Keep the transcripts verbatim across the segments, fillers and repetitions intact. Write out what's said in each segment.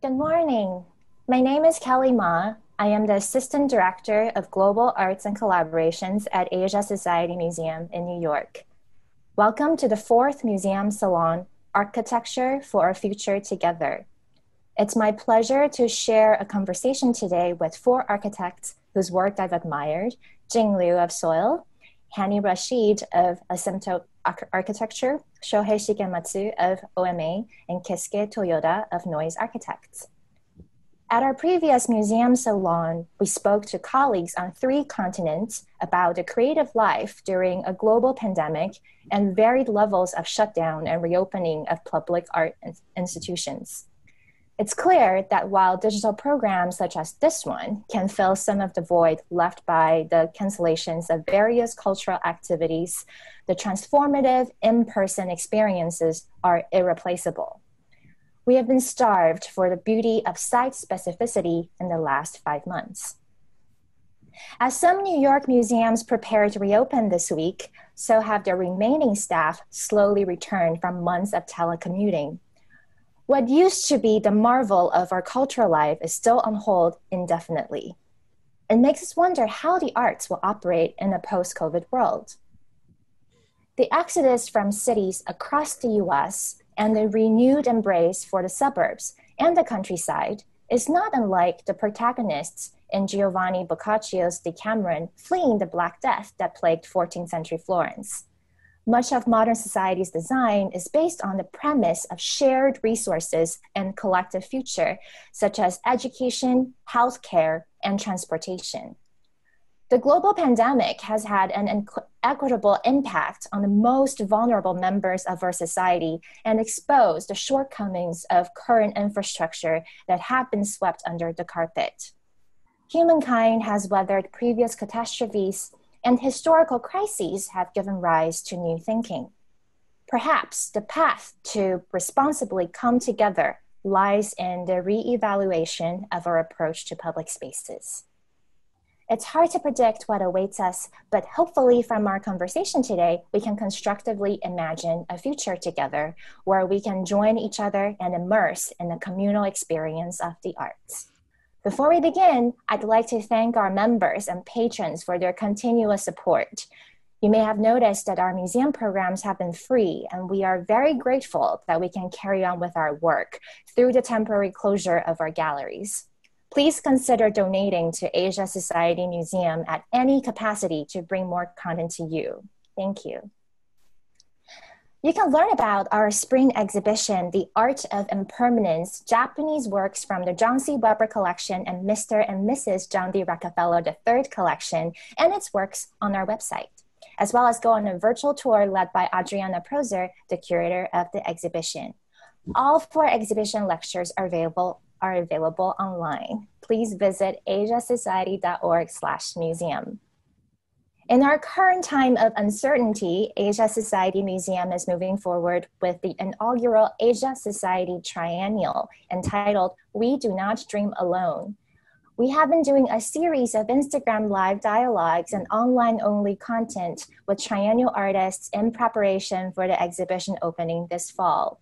Good morning. My name is Kelly Ma. I am the Assistant Director of Global Arts and Collaborations at Asia Society Museum in New York. Welcome to the fourth Museum Salon, Architecture for a Future Together. It's my pleasure to share a conversation today with four architects whose work I've admired: Jing Liu of S O–I L, Hani Rashid of Asymptote Architecture, Shohei Shigematsu of O M A, and Keisuke Toyoda of noiz Architects. At our previous Museum Salon, we spoke to colleagues on three continents about the creative life during a global pandemic and varied levels of shutdown and reopening of public art institutions. It's clear that while digital programs such as this one can fill some of the void left by the cancellations of various cultural activities, the transformative in-person experiences are irreplaceable. We have been starved for the beauty of site specificity in the last five months. As some New York museums prepare to reopen this week, so have their remaining staff slowly returned from months of telecommuting. What used to be the marvel of our cultural life is still on hold indefinitely. It makes us wonder how the arts will operate in a post-COVID world. The exodus from cities across the U S and the renewed embrace for the suburbs and the countryside is not unlike the protagonists in Giovanni Boccaccio's Decameron fleeing the Black Death that plagued fourteenth century Florence. Much of modern society's design is based on the premise of shared resources and collective future, such as education, healthcare, and transportation. The global pandemic has had an equitable impact on the most vulnerable members of our society and exposed the shortcomings of current infrastructure that have been swept under the carpet. Humankind has weathered previous catastrophes, and historical crises have given rise to new thinking. Perhaps the path to responsibly come together lies in the reevaluation of our approach to public spaces. It's hard to predict what awaits us, but hopefully from our conversation today, we can constructively imagine a future together where we can join each other and immerse in the communal experience of the arts. Before we begin, I'd like to thank our members and patrons for their continuous support. You may have noticed that our museum programs have been free, and we are very grateful that we can carry on with our work through the temporary closure of our galleries. Please consider donating to Asia Society Museum at any capacity to bring more content to you. Thank you. You can learn about our spring exhibition, The Art of Impermanence, Japanese works from the John C. Weber collection and Mister and Missus John D. Rockefeller the third collection, and its works on our website, as well as go on a virtual tour led by Adriana Proser, the curator of the exhibition. All four exhibition lectures are available, are available online. Please visit asia society dot org slash museum. In our current time of uncertainty, Asia Society Museum is moving forward with the inaugural Asia Society Triennial entitled We Do Not Dream Alone. We have been doing a series of Instagram live dialogues and online-only content with triennial artists in preparation for the exhibition opening this fall.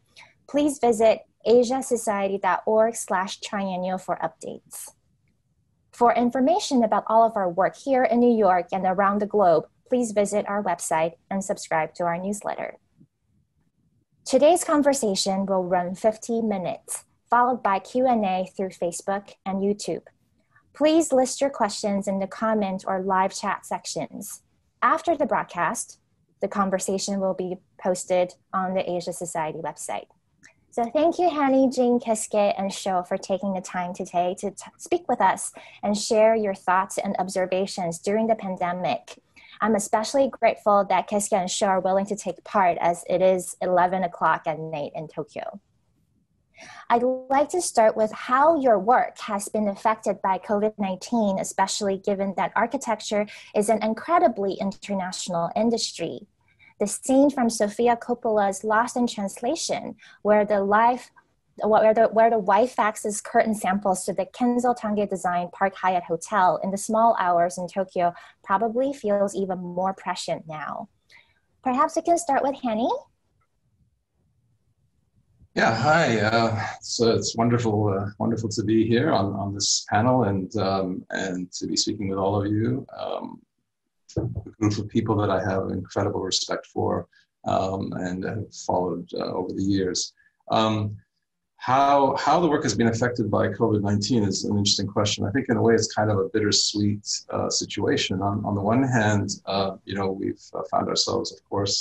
Please visit asia society dot org slash triennial for updates. For information about all of our work here in New York and around the globe, please visit our website and subscribe to our newsletter. Today's conversation will run fifteen minutes, followed by Q and A through Facebook and YouTube. Please list your questions in the comment or live chat sections. After the broadcast, the conversation will be posted on the Asia Society website. So thank you, Hani, Jing, Keisuke, and Sho for taking the time today to t speak with us and share your thoughts and observations during the pandemic. I'm especially grateful that Keisuke and Sho are willing to take part, as it is eleven o'clock at night in Tokyo. I'd like to start with how your work has been affected by COVID nineteen, especially given that architecture is an incredibly international industry. The scene from Sofia Coppola's Lost in Translation, where the, life, where, the, where the wife faxes curtain samples to the Kenzo Tange designed Park Hyatt Hotel in the small hours in Tokyo, probably feels even more prescient now. Perhaps we can start with Hani? Yeah, hi. Uh, so it's wonderful, uh, wonderful to be here on, on this panel and um, and to be speaking with all of you. Um, a group of people that I have incredible respect for um, and have followed uh, over the years. Um, how how the work has been affected by COVID nineteen is an interesting question. I think in a way it's kind of a bittersweet uh, situation. On, on the one hand, uh, you know, we've found ourselves, of course,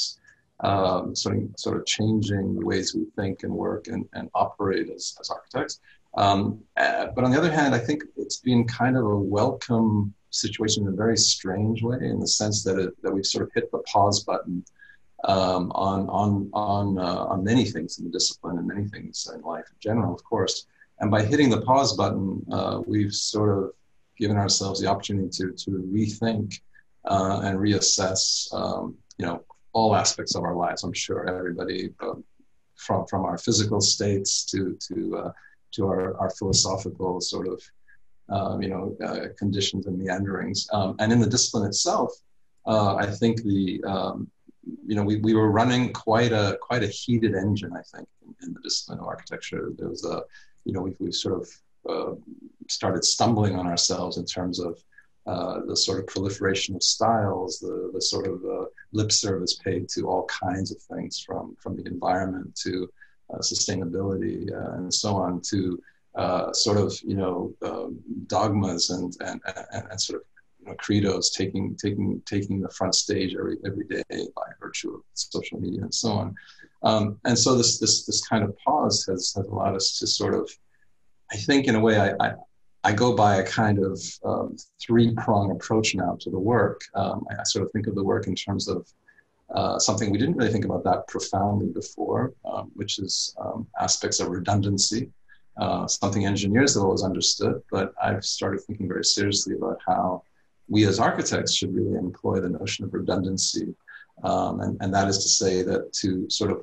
Um, sort of, sort of changing the ways we think and work and, and operate as, as architects. Um, uh, but on the other hand, I think it's been kind of a welcome situation in a very strange way, in the sense that it, that we've sort of hit the pause button um, on on on uh, on many things in the discipline and many things in life in general, of course. And by hitting the pause button, uh, we've sort of given ourselves the opportunity to to rethink uh, and reassess, um, you know. all aspects of our lives. I'm sure everybody, um, from from our physical states to to uh, to our, our philosophical sort of um, you know uh, conditions and meanderings. Um, and in the discipline itself, uh, I think the um, you know we, we were running quite a quite a heated engine. I think in, in the discipline of architecture, there was a you know we we sort of uh, started stumbling on ourselves in terms of. Uh, the sort of proliferation of styles, the, the sort of uh, lip service paid to all kinds of things, from, from the environment to uh, sustainability uh, and so on, to uh, sort of, you know, um, dogmas and, and, and, and sort of you know, credos taking, taking, taking the front stage every, every day by virtue of social media and so on. Um, and so this, this, this kind of pause has, has allowed us to sort of, I think in a way, I, I I go by a kind of um, three-prong approach now to the work. Um, I, I sort of think of the work in terms of uh, something we didn't really think about that profoundly before, um, which is um, aspects of redundancy, uh, something engineers have always understood, but I've started thinking very seriously about how we as architects should really employ the notion of redundancy. Um, and, and that is to say that to sort of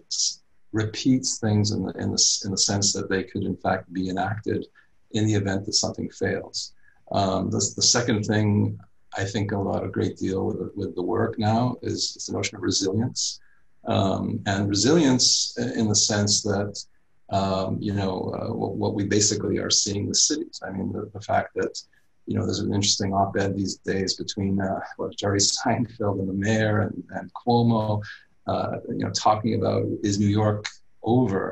repeat things in the, in the, in the sense that they could in fact be enacted in the event that something fails. Um, the, the second thing I think about a great deal with, with the work now is, is the notion of resilience. Um, and resilience in the sense that, um, you know, uh, what, what we basically are seeing with cities. I mean, the, the fact that, you know, there's an interesting op-ed these days between uh, what, Jerry Seinfeld and the mayor and, and Cuomo, uh, you know, talking about, is New York over?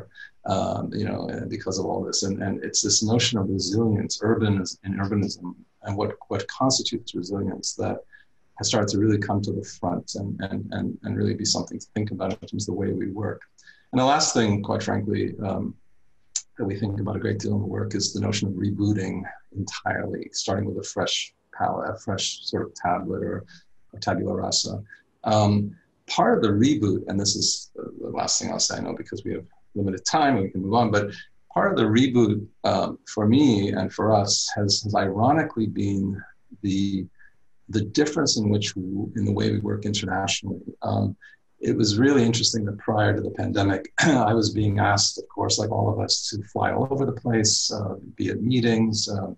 Um, you know, because of all this, and, and it's this notion of resilience, urban and urbanism, and what, what constitutes resilience that has started to really come to the front and, and, and, and really be something to think about in terms of the way we work. And the last thing, quite frankly, um, that we think about a great deal in the work is the notion of rebooting entirely, starting with a fresh palette, a fresh sort of tablet or, or tabula rasa. Um, part of the reboot, and this is the last thing I'll say, I know, because we have limited time and we can move on, but part of the reboot um, for me and for us has, has ironically been the the difference in which we, in the way we work internationally. Um, it was really interesting that prior to the pandemic, I was being asked, of course, like all of us, to fly all over the place, uh, be at meetings, uh,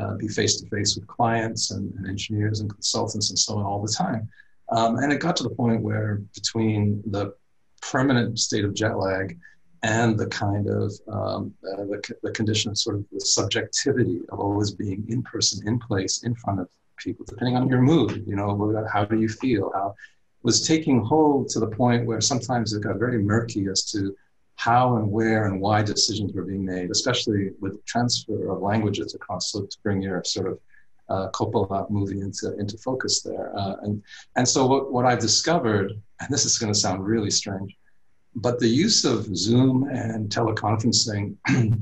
uh, be face to face with clients and, and engineers and consultants and so on all the time. Um, and it got to the point where between the permanent state of jet lag and the kind of um, uh, the, the condition of sort of the subjectivity of always being in person, in place, in front of people, depending on your mood, you know, how do you feel, how was taking hold to the point where sometimes it got very murky as to how and where and why decisions were being made, especially with transfer of languages across, so to bring your sort of uh, Coppola movie into, into focus there. Uh, and, and so what, what I've discovered, and this is gonna sound really strange, but the use of Zoom and teleconferencing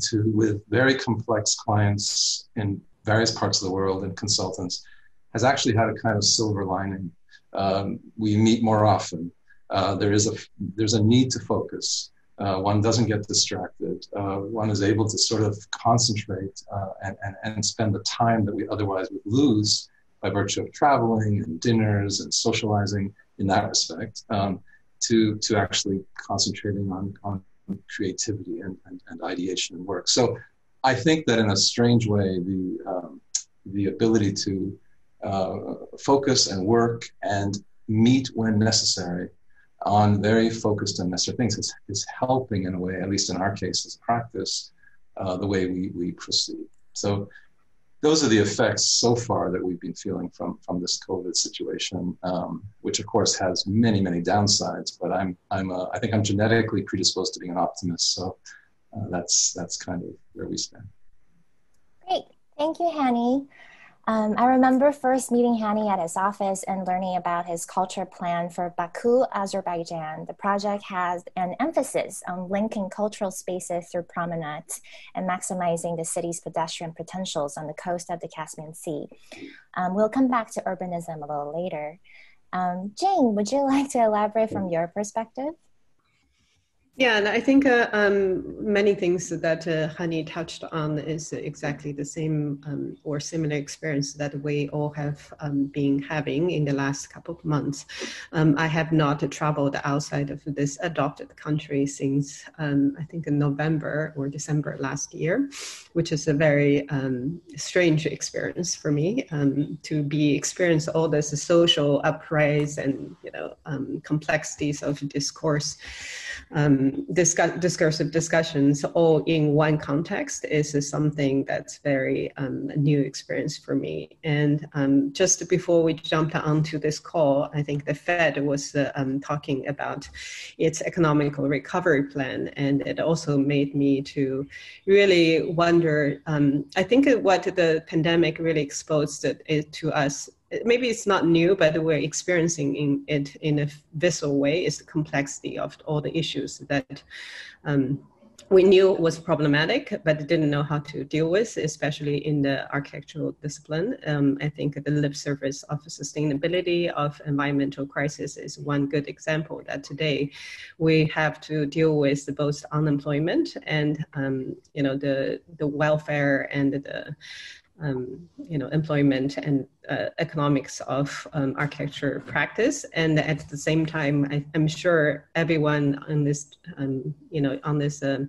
to with very complex clients in various parts of the world and consultants has actually had a kind of silver lining. Um, we meet more often. Uh, there is a there's a need to focus. Uh, one doesn't get distracted. Uh, one is able to sort of concentrate uh, and, and and spend the time that we otherwise would lose by virtue of traveling and dinners and socializing. In that respect. Um, To, to actually concentrating on, on creativity and, and, and ideation and work. So I think that in a strange way, the, um, the ability to uh, focus and work and meet when necessary on very focused and necessary things is, is helping in a way, at least in our case as practice, uh, the way we, we proceed. So those are the effects so far that we've been feeling from, from this COVID situation, um, which of course has many, many downsides, but I'm, I'm a, I think I'm genetically predisposed to being an optimist. So uh, that's, that's kind of where we stand. Great, thank you, Hani. Um, I remember first meeting Hani at his office and learning about his culture plan for Baku, Azerbaijan. The project has an emphasis on linking cultural spaces through promenades and maximizing the city's pedestrian potentials on the coast of the Caspian Sea. Um, we'll come back to urbanism a little later. Um, Jing, would you like to elaborate from your perspective? Yeah, and I think uh, um, many things that uh, Hani touched on is exactly the same um, or similar experience that we all have um, been having in the last couple of months. Um, I have not traveled outside of this adopted country since um, I think in November or December last year, which is a very um, strange experience for me um, to be experience all this social uprise and you know um, complexities of discourse. Um, Discuss, discursive discussions all in one context is something that's very um, a new experience for me. And um, just before we jumped onto this call, I think the Fed was uh, um, talking about its economic recovery plan, and it also made me to really wonder. Um, I think what the pandemic really exposed it to us. Maybe it's not new, but we're experiencing in it in a visceral way is the complexity of all the issues that um, we knew was problematic, but didn't know how to deal with, especially in the architectural discipline. Um, I think the lip service of sustainability, of environmental crisis is one good example that today we have to deal with both unemployment and, um, you know, the, the welfare and the Um, you know, employment and uh, economics of um, architecture practice. And at the same time, I, I'm sure everyone on this, um, you know, on this um,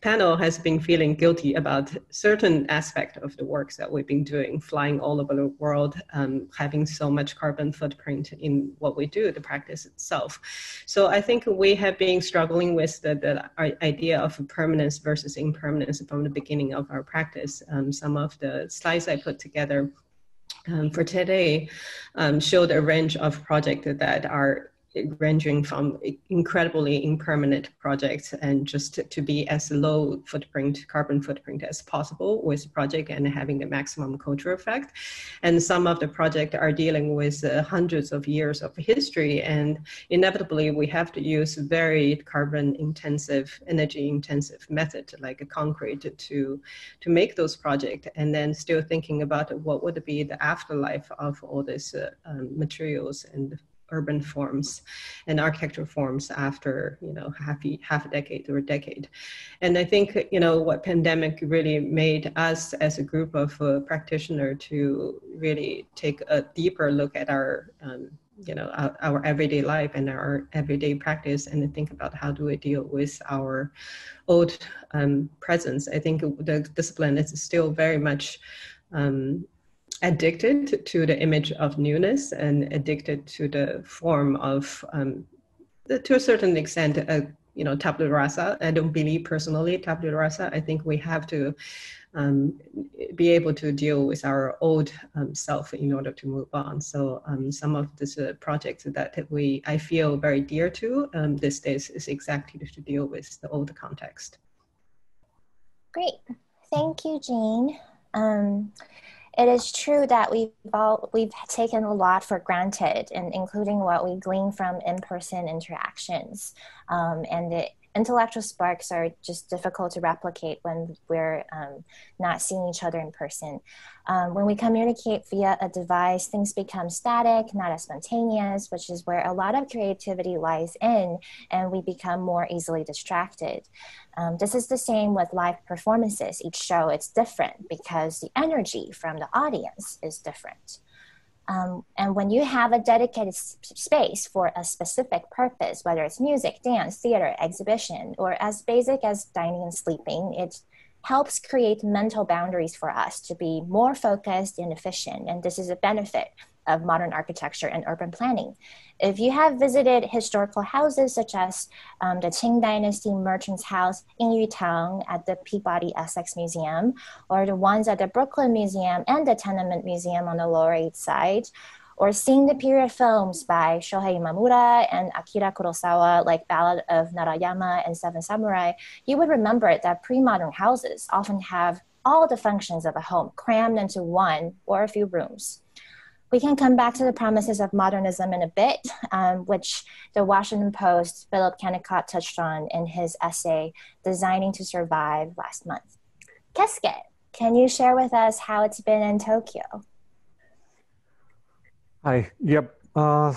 panel has been feeling guilty about certain aspect of the works that we've been doing, flying all over the world, um, having so much carbon footprint in what we do, the practice itself. So I think we have been struggling with the, the idea of permanence versus impermanence from the beginning of our practice. Um, some of the slides I put together um, for today um, showed a range of projects that are ranging from incredibly impermanent projects and just to, to be as low footprint, carbon footprint as possible with the project and having the maximum cultural effect. And some of the projects are dealing with uh, hundreds of years of history, and inevitably we have to use very carbon intensive, energy intensive method like a concrete to, to make those projects, and then still thinking about what would be the afterlife of all these uh, um, materials and urban forms and architectural forms after, you know, half, half a decade or a decade. And I think, you know, what pandemic really made us as a group of uh, practitioners to really take a deeper look at our, um, you know, our, our everyday life and our everyday practice, and think about how do we deal with our old um, presence. I think the discipline is still very much um, addicted to the image of newness and addicted to the form of, um, the, to a certain extent, uh, you know, tabula rasa. I don't believe personally tabula rasa. I think we have to um, be able to deal with our old um, self in order to move on. So um, some of this uh, projects that we, I feel very dear to um, these days is exactly to deal with the old context. Great, thank you, Jane. Um, It is true that we've, all, we've taken a lot for granted, and including what we glean from in-person interactions. Um, and the intellectual sparks are just difficult to replicate when we're um, not seeing each other in person. Um, when we communicate via a device, things become static, not as spontaneous, which is where a lot of creativity lies in, and we become more easily distracted. Um, this is the same with live performances. Each show is different because the energy from the audience is different. Um, and when you have a dedicated space for a specific purpose, whether it's music, dance, theater, exhibition, or as basic as dining and sleeping, it helps create mental boundaries for us to be more focused and efficient. And this is a benefit of modern architecture and urban planning. If you have visited historical houses such as um, the Qing Dynasty Merchant's House in Yutang at the Peabody Essex Museum, or the ones at the Brooklyn Museum and the Tenement Museum on the Lower East Side, or seeing the period films by Shohei Imamura and Akira Kurosawa, like Ballad of Narayama and Seven Samurai, you would remember that pre-modern houses often have all the functions of a home crammed into one or a few rooms. We can come back to the promises of modernism in a bit, um, which the Washington Post's Philip Kennicott touched on in his essay, Designing to Survive, last month. Keisuke, can you share with us how it's been in Tokyo? Hi, yep. Uh,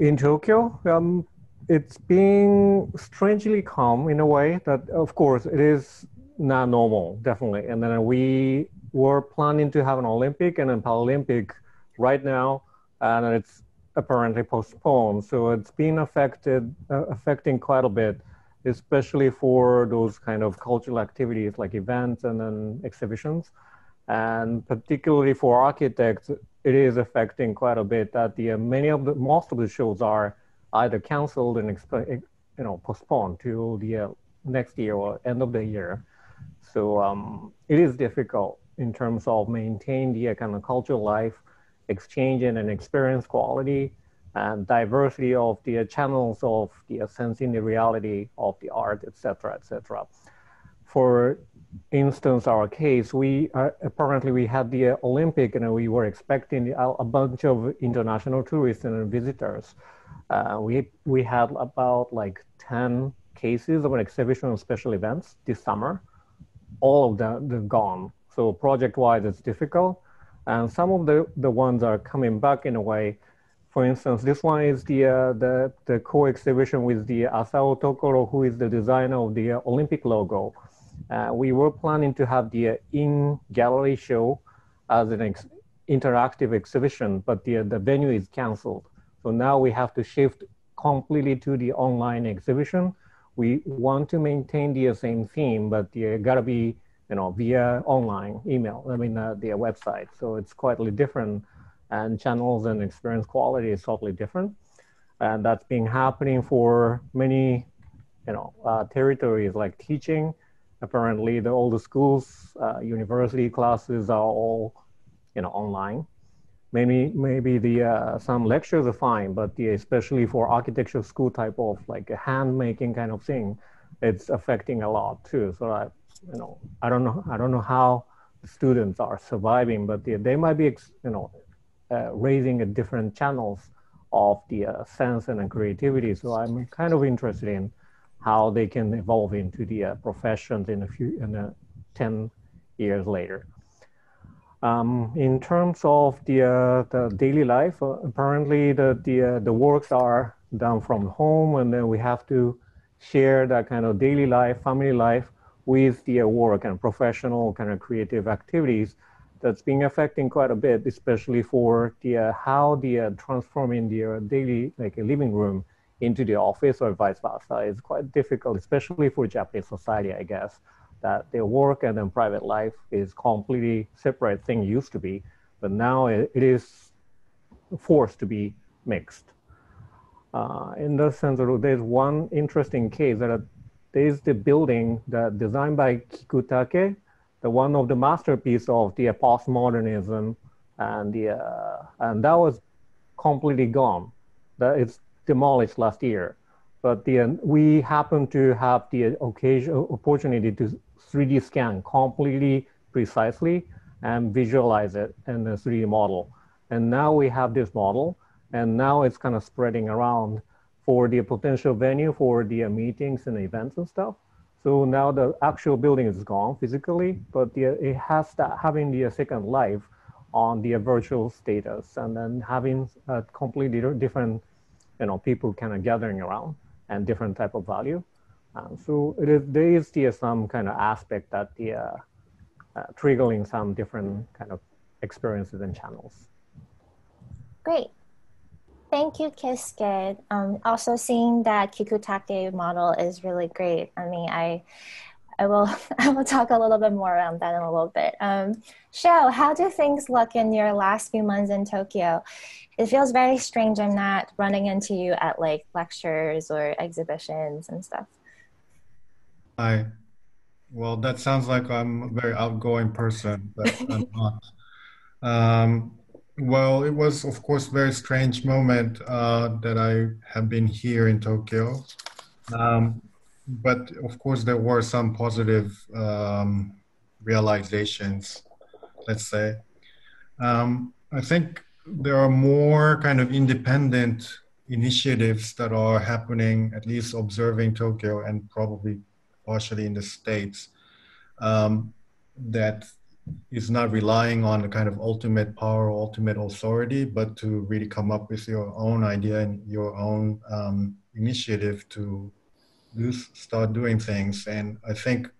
in Tokyo, um, it's been strangely calm in a way that, of course, it is not normal, definitely. And then we were planning to have an Olympic and a Paralympic right now, and it's apparently postponed. So it's been affected, uh, affecting quite a bit, especially for those kind of cultural activities like events and then exhibitions. And particularly for architects, it is affecting quite a bit that the uh, many of the most of the shows are either canceled and you know postponed to the uh, next year or end of the year. So um, it is difficult in terms of maintaining the uh, kind of cultural life, exchange and an experience quality, and diversity of the uh, channels of the uh, sensing the reality of the art, et cetera, et cetera. For instance, our case, we uh, apparently we had the uh, Olympic, and we were expecting a, a bunch of international tourists and visitors. Uh, we we had about like ten cases of an exhibition and special events this summer. All of them they're gone. So project-wise, it's difficult, and some of the the ones are coming back in a way. For instance, this one is the uh, the the co-exhibition with the Asao Tokoro, who is the designer of the uh, Olympic logo. Uh, we were planning to have the uh, in-gallery show as an ex interactive exhibition, but the, the venue is canceled. So now we have to shift completely to the online exhibition. We want to maintain the same theme, but it got to be you know, via online email, I mean, uh, their website. So it's quite different, and channels and experience quality is totally different. And that's been happening for many you know, uh, territories like teaching. Apparently, the, all the schools, uh, university classes are all, you know, online. Maybe maybe the uh, some lectures are fine, but the, especially for architecture school type of like a hand making kind of thing, it's affecting a lot too. So I, you know, I don't know I don't know how the students are surviving, but the, they might be, you know, uh, raising a different channels of the uh, sense and creativity. So I'm kind of interested in how they can evolve into the uh, professions in a few, in a ten years later. Um, in terms of the, uh, the daily life, uh, apparently the the, uh, the works are done from home, and then we have to share that kind of daily life, family life, with the uh, work and professional kind of creative activities. That's been affecting quite a bit, especially for the uh, how the uh, transforming the uh, daily like a living room into the office or vice versa is quite difficult, especially for Japanese society, I guess, that their work and then private life is completely separate thing used to be, but now it, it is forced to be mixed. Uh, in that sense, there's one interesting case that there's the building that designed by Kikutake, the one of the masterpiece of the postmodernism, and the uh, and that was completely gone. That it's demolished last year, but the, uh, we happen to have the occasion opportunity to three D scan completely precisely and visualize it in the three D model. And now we have this model, and now it's kind of spreading around for the potential venue for the uh, meetings and events and stuff. So now the actual building is gone physically, but the, it has that having the second life on the virtual status, and then having a completely different you know, people kind of gathering around and different type of value. Um, so it is, there is the, some kind of aspect that the uh, uh, triggering some different kind of experiences and channels. Great. Thank you, Keisuke. Um, also seeing that Kikutake model is really great. I mean, I I will I will talk a little bit more around that in a little bit. Um, Sho, how do things look in your last few months in Tokyo? It feels very strange I'm not running into you at like lectures or exhibitions and stuff. Hi. Well, that sounds like I'm a very outgoing person, but I'm not. Um, well, it was, of course, a very strange moment uh, that I have been here in Tokyo. Um, but, of course, there were some positive um, realizations, let's say. Um, I think there are more kind of independent initiatives that are happening, at least observing Tokyo and probably partially in the States, um, that is not relying on the kind of ultimate power or ultimate authority, but to really come up with your own idea and your own um, initiative to do, start doing things. And I think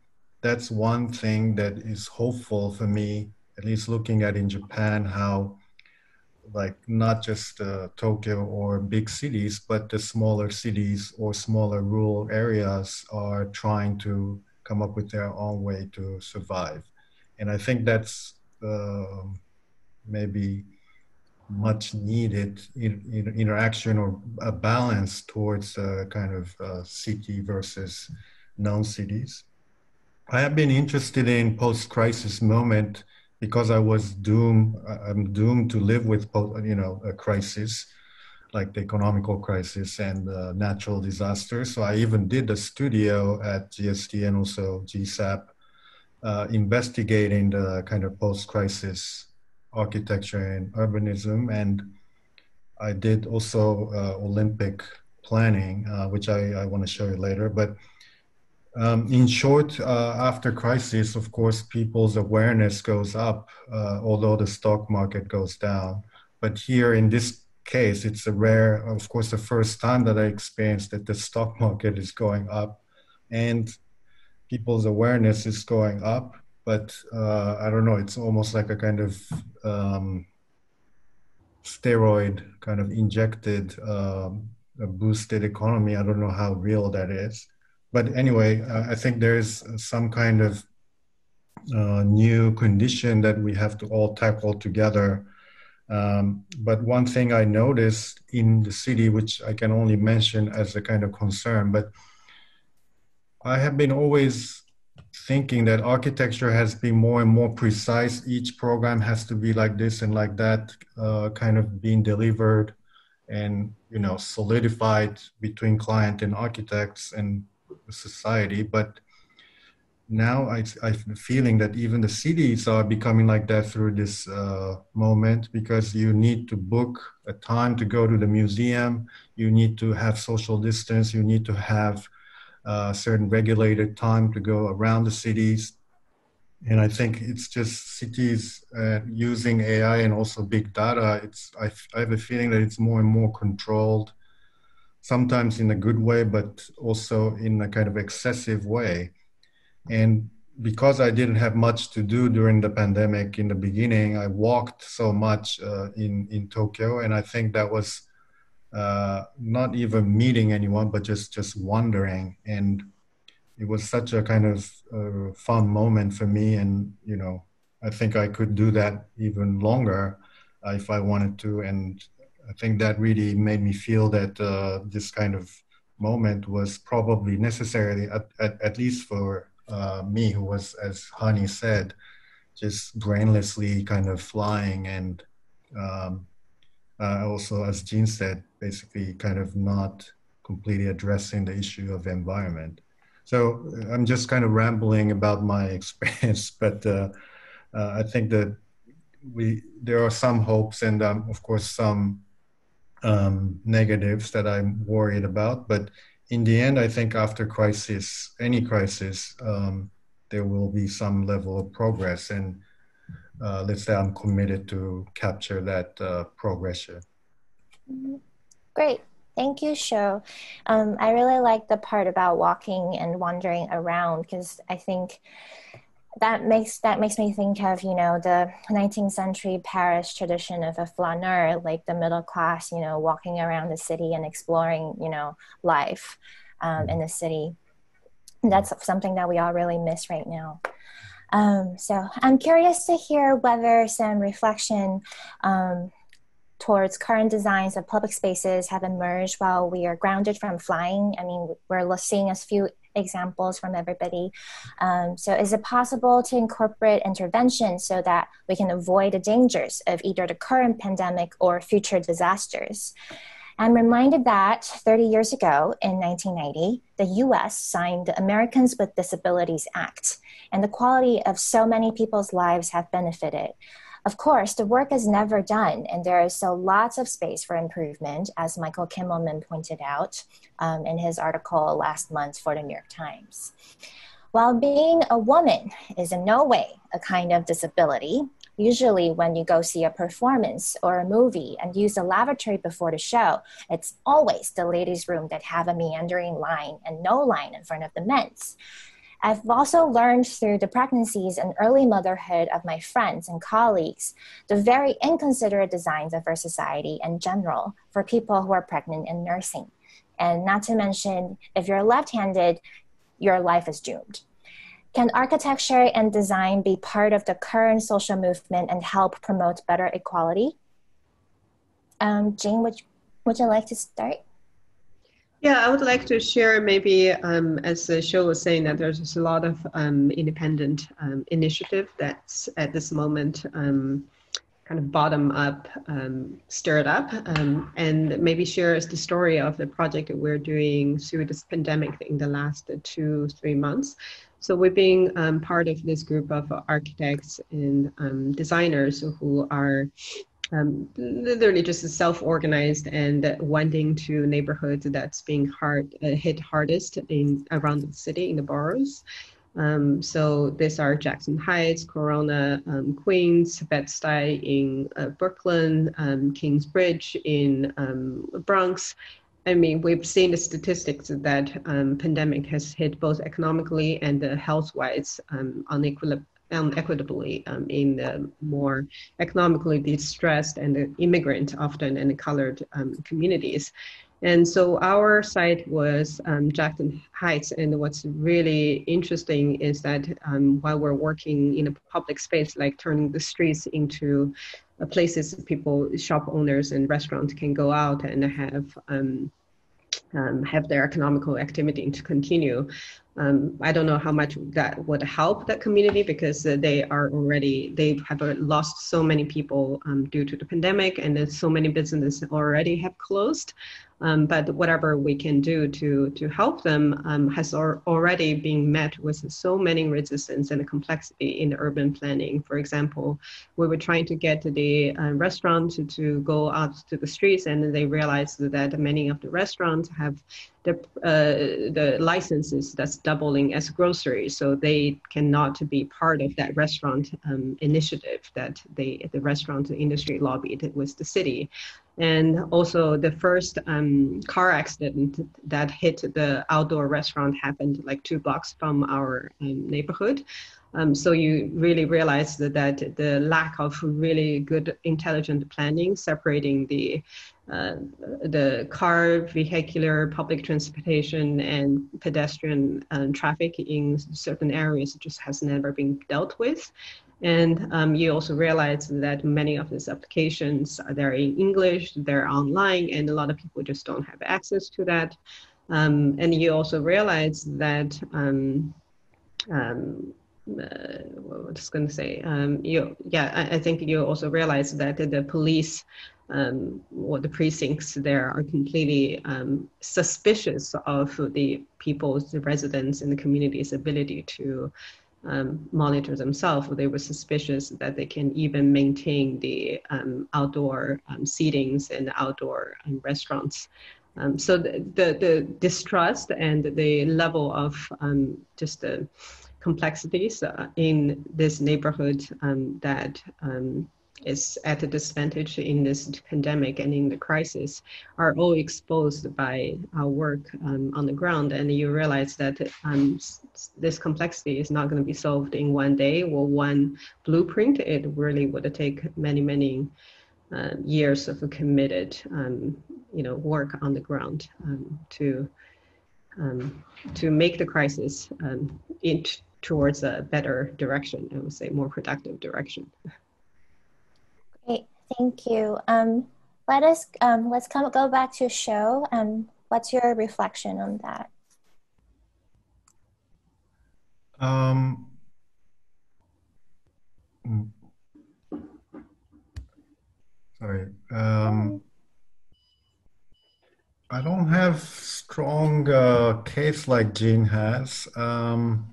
that's one thing that is hopeful for me, at least looking at in Japan, how like not just uh, Tokyo or big cities, but the smaller cities or smaller rural areas are trying to come up with their own way to survive. And I think that's uh, maybe much needed in, in interaction or a balance towards uh, kind of uh, city versus non-cities. I have been interested in post-crisis moment because I was doomed, I'm doomed to live with, you know, a crisis, like the economical crisis and uh, natural disasters. So I even did a studio at G S D and also G S A P, Uh, investigating the kind of post-crisis architecture and urbanism. And I did also uh, Olympic planning, uh, which I, I want to show you later. But um, in short, uh, after crisis, of course, people's awareness goes up, uh, although the stock market goes down. But here in this case, it's a rare, of course, the first time that I experienced that the stock market is going up. And people's awareness is going up, but uh, I don't know, it's almost like a kind of um, steroid kind of injected, um, a boosted economy. I don't know how real that is. But anyway, I think there is some kind of uh, new condition that we have to all tackle together. Um, but one thing I noticed in the city, which I can only mention as a kind of concern, but I have been always thinking that architecture has been more and more precise. Each program has to be like this and like that, uh, kind of being delivered and, you know, solidified between client and architects and society. But now I, I have the feeling that even the cities are becoming like that through this uh, moment, because you need to book a time to go to the museum. You need to have social distance. You need to have Uh, certain regulated time to go around the cities. And I think it's just cities uh, using A I and also big data. It's, I, I have a feeling that it's more and more controlled, sometimes in a good way, but also in a kind of excessive way. And because I didn't have much to do during the pandemic in the beginning, I walked so much uh, in, in Tokyo, and I think that was Uh, not even meeting anyone, but just, just wandering. And it was such a kind of uh, fun moment for me. And, you know, I think I could do that even longer uh, if I wanted to. And I think that really made me feel that uh, this kind of moment was probably necessary, at, at, at least for uh, me, who was, as Hani said, just brainlessly kind of flying and um, Uh, also, as Jean said, basically kind of not completely addressing the issue of environment. So I'm just kind of rambling about my experience, but uh, uh, I think that we there are some hopes and, um, of course, some um, negatives that I'm worried about. But in the end, I think after crisis, any crisis, um, there will be some level of progress. And Uh, let's say I'm committed to capture that uh, progression. Great. Thank you, Sho. Um, I really like the part about walking and wandering around, because I think that makes that makes me think of, you know, the nineteenth century Paris tradition of a flaneur, like the middle class, you know, walking around the city and exploring, you know, life um, in the city. that's something that we all really miss right now. Um, so I'm curious to hear whether some reflection um, towards current designs of public spaces have emerged while we are grounded from flying. I mean, we're seeing a few examples from everybody. Um, so is it possible to incorporate intervention so that we can avoid the dangers of either the current pandemic or future disasters? I'm reminded that thirty years ago in nineteen ninety, the U S signed the Americans with Disabilities Act, and the quality of so many people's lives have benefited. Of course, the work is never done, and there is still lots of space for improvement, as Michael Kimmelman pointed out um, in his article last month for the New York Times. While being a woman is in no way a kind of disability, usually when you go see a performance or a movie and use the lavatory before the show, it's always the ladies' room that have a meandering line and no line in front of the men's. I've also learned through the pregnancies and early motherhood of my friends and colleagues the very inconsiderate designs of our society in general for people who are pregnant and nursing. And not to mention, if you're left-handed, your life is doomed. Can architecture and design be part of the current social movement and help promote better equality? Um, Jing, would you, would you like to start? Yeah, I would like to share maybe, um, as Shou was saying, that there's a lot of um, independent um, initiative that's at this moment um, kind of bottom up, um, stirred up, um, and maybe share us the story of the project that we're doing through this pandemic in the last two, three months. So we've been um, part of this group of architects and um, designers who are Um, literally just self-organized and wanting to neighborhoods that's being hard uh, hit hardest in around the city in the boroughs. Um, so these are Jackson Heights, Corona, um, Queens, Bed-Stuy in uh, Brooklyn, um, Kingsbridge in um, Bronx. I mean, we've seen the statistics that um, pandemic has hit both economically and uh, health-wise um, unequal. unequitably um, in the more economically distressed and the immigrant often and the colored um, communities. And so our site was um, Jackson Heights. And what's really interesting is that um, while we're working in a public space, like turning the streets into uh, places people, shop owners and restaurants can go out and have um, Um, have their economical activity to continue. Um, I don't know how much that would help that community because uh, they are already, they have lost so many people um, due to the pandemic, and there's so many businesses already have closed. Um, but whatever we can do to, to help them um, has al already been met with so many resistance and complexity in the urban planning. For example, we were trying to get the uh, restaurant to, to go out to the streets, and they realized that many of the restaurants have the, uh, the licenses that's doubling as groceries, so they cannot be part of that restaurant um, initiative that they, the restaurant industry lobbied with the city. And also the first um, car accident that hit the outdoor restaurant happened like two blocks from our um, neighborhood. Um, so you really realize that, that the lack of really good intelligent planning, separating the uh, the car, vehicular, public transportation, and pedestrian um, traffic in certain areas just has never been dealt with. And um, you also realize that many of these applications, they're in English, they're online, and a lot of people just don't have access to that. Um, and you also realize that, um, um, uh, what was I just going to say? Um, you, yeah, I, I think you also realize that the police um, or the precincts there are completely um, suspicious of the people's, the residents and the community's ability to Um, monitor themselves. They were suspicious that they can even maintain the um, outdoor um, seatings and outdoor um, restaurants. Um, so the, the, the distrust and the level of um, just the complexities uh, in this neighborhood um, that um, is at a disadvantage in this pandemic and in the crisis are all exposed by our work um, on the ground. And you realize that um, this complexity is not going to be solved in one day or one blueprint. It really would take many, many uh, years of committed um, you know, work on the ground um, to um, to make the crisis um, inch towards a better direction, I would say more productive direction. Great, thank you. Um, let us, um, let's come, go back to Sho. Um, what's your reflection on that? Um, sorry. Um, I don't have strong uh, case like Jing has. Um,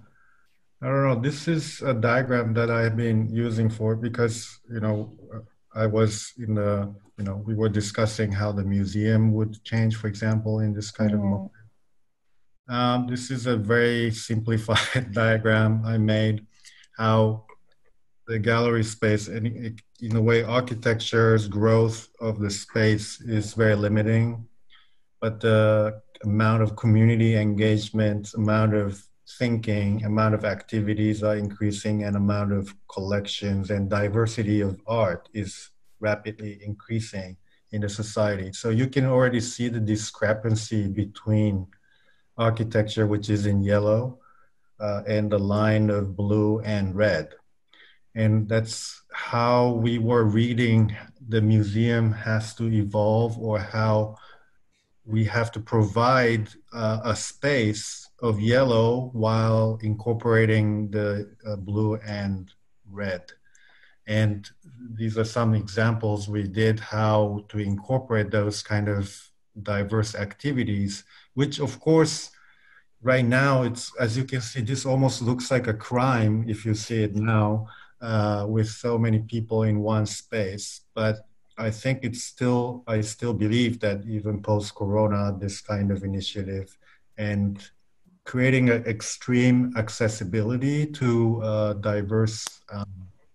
I don't know. This is a diagram that I've been using for because, you know, I was in the, you know, we were discussing how the museum would change, for example, in this kind mm-hmm. of moment. Um, this is a very simplified diagram I made, how the gallery space, and in a way, architecture's growth of the space is very limiting, but the amount of community engagement, amount of thinking, amount of activities are increasing, and amount of collections and diversity of art is rapidly increasing in the society. So you can already see the discrepancy between architecture, which is in yellow, uh, and the line of blue and red. And that's how we were reading the museum has to evolve, or how we have to provide uh, a space of yellow while incorporating the uh, blue and red. And these are some examples we did how to incorporate those kind of diverse activities, which of course, right now, it's, as you can see, this almost looks like a crime if you see it now, uh, with so many people in one space. But I think it's still, I still believe that even post-Corona, this kind of initiative and creating an extreme accessibility to a diverse um,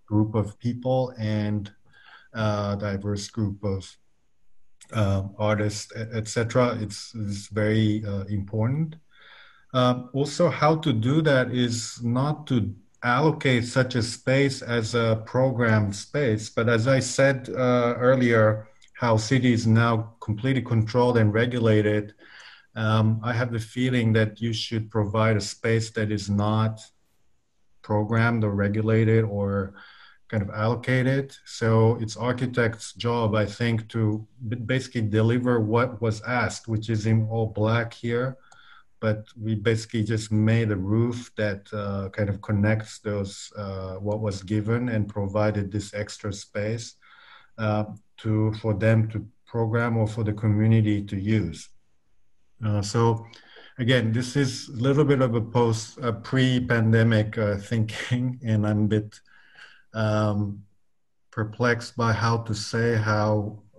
group of people and a diverse group of Uh, artists, et cetera. It's, it's very uh, important. Um, also, how to do that is not to allocate such a space as a program space, but as I said uh, earlier, how city is now completely controlled and regulated, um, I have the feeling that you should provide a space that is not programmed or regulated or kind of allocated. So it's architect's job, I think, to basically deliver what was asked, which is in all black here, but we basically just made a roof that uh, kind of connects those, uh, what was given, and provided this extra space uh, to, for them to program or for the community to use. Uh, so again, this is a little bit of a post, a pre-pandemic uh, thinking, and I'm a bit, Um, perplexed by how to say how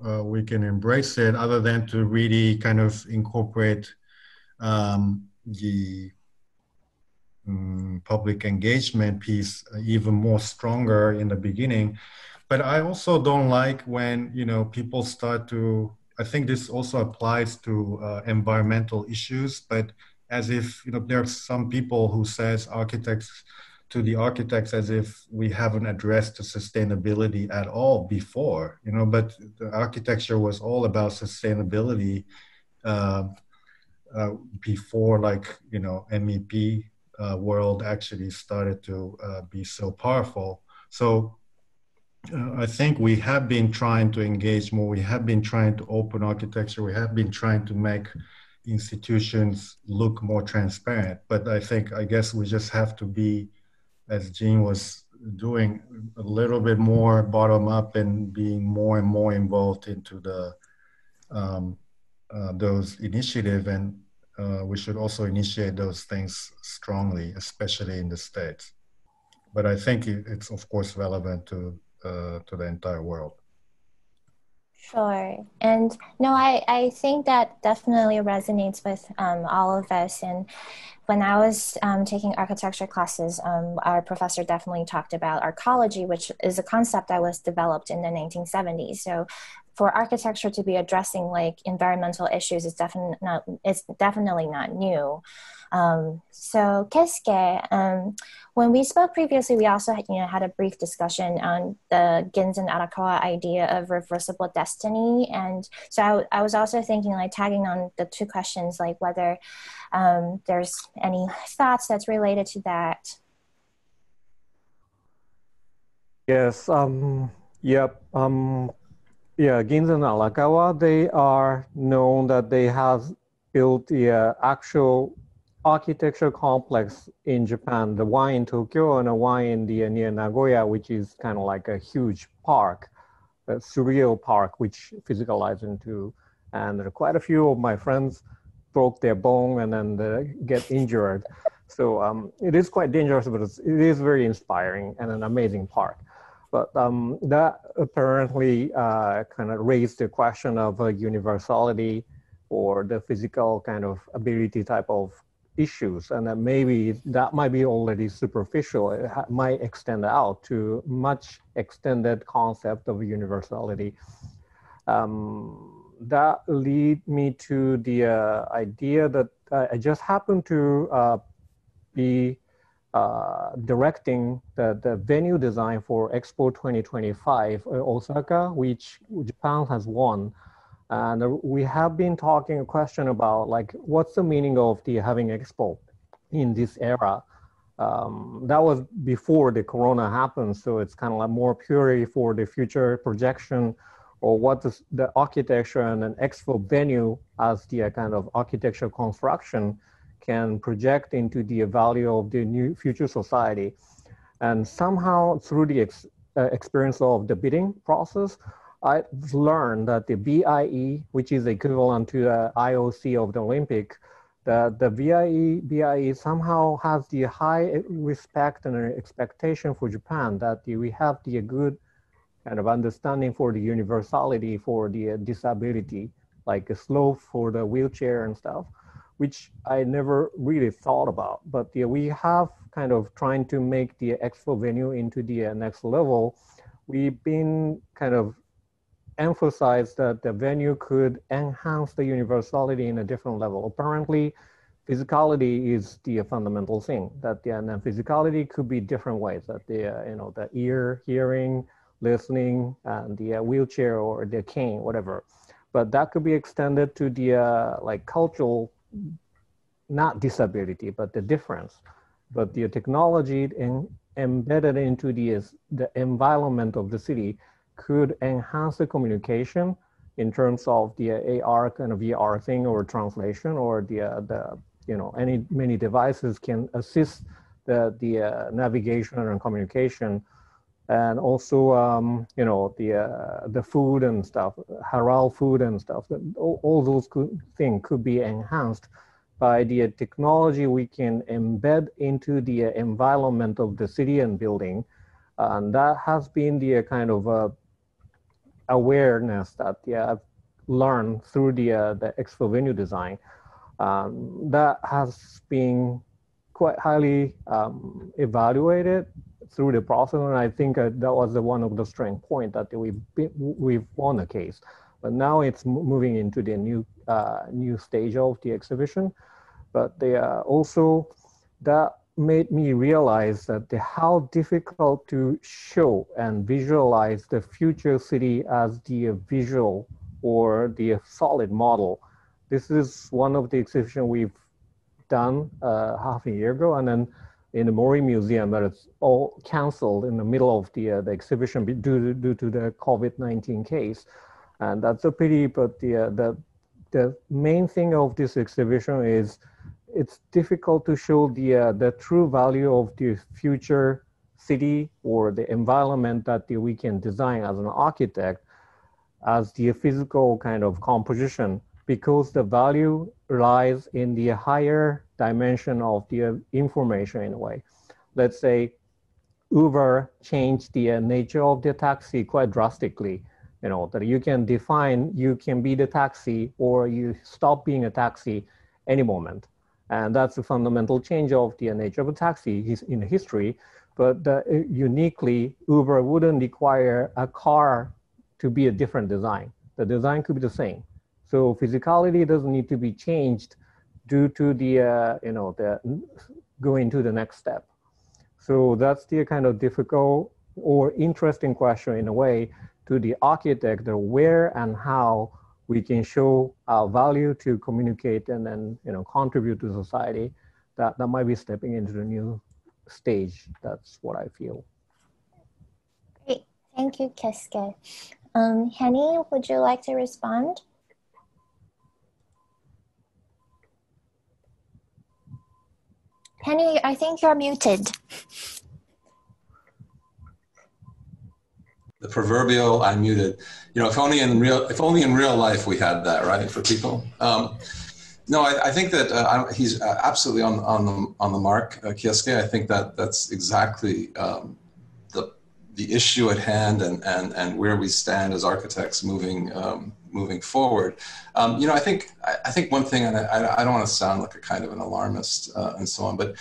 uh, we can embrace it, other than to really kind of incorporate um, the um, public engagement piece even more stronger in the beginning. But I also don't like when, you know, people start to, I think this also applies to uh, environmental issues, but as if, you know, there are some people who says architects, to the architects as if we haven't addressed the sustainability at all before, you know, but the architecture was all about sustainability uh, uh, before, like, you know, M E P uh, world actually started to uh, be so powerful. So uh, I think we have been trying to engage more, we have been trying to open architecture, we have been trying to make institutions look more transparent, but I think, I guess we just have to be, as Jing was doing, a little bit more bottom up and being more and more involved into the um, uh, those initiative, and uh, we should also initiate those things strongly, especially in the States. But I think it's of course relevant to uh, to the entire world. Sure, and no, I, I think that definitely resonates with um, all of us. And when I was um, taking architecture classes, um, our professor definitely talked about arcology, which is a concept that was developed in the nineteen seventies. So for architecture to be addressing like environmental issues is definitely not, it's definitely not new. Um, so Keisuke, um, when we spoke previously, we also had, you know, had a brief discussion on the Gins and Arakawa idea of reversible destiny. And so I, I was also thinking, like, tagging on the two questions, like whether um, there's any thoughts that's related to that. Yes, um, yep. Um, yeah, Gins and Arakawa, they are known that they have built the uh, actual architecture complex in Japan, the one in Tokyo and the one in the, uh, near Nagoya, which is kind of like a huge park, a surreal park, which physicalized into. And quite a few of my friends broke their bone and then they get injured. So um, it is quite dangerous, but it's, it is very inspiring and an amazing park. But um, that apparently uh, kind of raised the question of uh, universality or the physical kind of ability type of issues, and that maybe that might be already superficial. It might extend out to much extended concept of universality. Um, that lead me to the uh, idea that uh, I just happened to uh, be uh, directing the, the venue design for Expo twenty twenty-five in Osaka, which Japan has won. And we have been talking a question about, like, what's the meaning of the having expo in this era? Um, that was before the corona happened. So it's kind of like more purely for the future projection, or what is the architecture and an expo venue as the kind of architecture construction can project into the value of the new future society. And somehow through the ex uh, experience of the bidding process, I learned that the B I E, which is equivalent to the I O C of the Olympic, that the B I E somehow has the high respect and expectation for Japan, that the, we have the good kind of understanding for the universality for the disability, like a slope for the wheelchair and stuff, which I never really thought about. But the, we have kind of trying to make the expo venue into the next level. We've been kind of emphasized that the venue could enhance the universality in a different level. Apparently, physicality is the fundamental thing. That the and then physicality could be different ways. That the uh, you know the ear, hearing, listening, and the uh, wheelchair or the cane, whatever. But that could be extended to the uh, like cultural, not disability, but the difference. But the technology in, embedded into the the environment of the city could enhance the communication in terms of the A R kind of V R thing or translation, or the, uh, the you know, any many devices can assist the, the uh, navigation and communication. And also, um, you know, the, uh, the food and stuff, halal food and stuff, all, all those could, things could be enhanced by the technology we can embed into the environment of the city and building. And that has been the kind of uh, awareness that yeah, I've learned through the, uh, the expo venue design. Um, that has been quite highly um, evaluated through the process, and I think uh, that was the one of the strong points that we've, been, we've won the case. But now it's moving into the new, uh, new stage of the exhibition. But they are also, that made me realize that the, how difficult to show and visualize the future city as the visual or the solid model. This is one of the exhibitions we've done uh, half a year ago, and then in the Mori Museum, but it's all canceled in the middle of the, uh, the exhibition due to, due to the COVID nineteen case. And that's a pity, but the, uh, the, the main thing of this exhibition is it's difficult to show the, uh, the true value of the future city or the environment that the, we can design as an architect as the physical kind of composition, because the value lies in the higher dimension of the information in a way. Let's say Uber changed the uh, nature of the taxi quite drastically. You know, that you can define, you can be the taxi or you stop being a taxi any moment. And that's a fundamental change of the nature of a taxi in history. But uh, uniquely, Uber wouldn't require a car to be a different design. the design could be the same. So physicality doesn't need to be changed due to the, uh, you know, the going to the next step. So that's the kind of difficult or interesting question in a way to the architect, where and how we can show our value to communicate and then, you know, contribute to society. That, that might be stepping into the new stage. That's what I feel. Great, thank you, Keisuke. Um, Hani, would you like to respond? Hani, I think you're muted. The proverbial I'm muted. You know, if only in real, if only in real life we had that, right, for people. Um, no, I, I think that uh, I'm, he's absolutely on on the on the mark, uh, Keisuke. I think that that's exactly um, the the issue at hand, and and and where we stand as architects moving um, moving forward. Um, you know, I think I, I think one thing, and I, I don't want to sound like a kind of an alarmist uh, and so on, but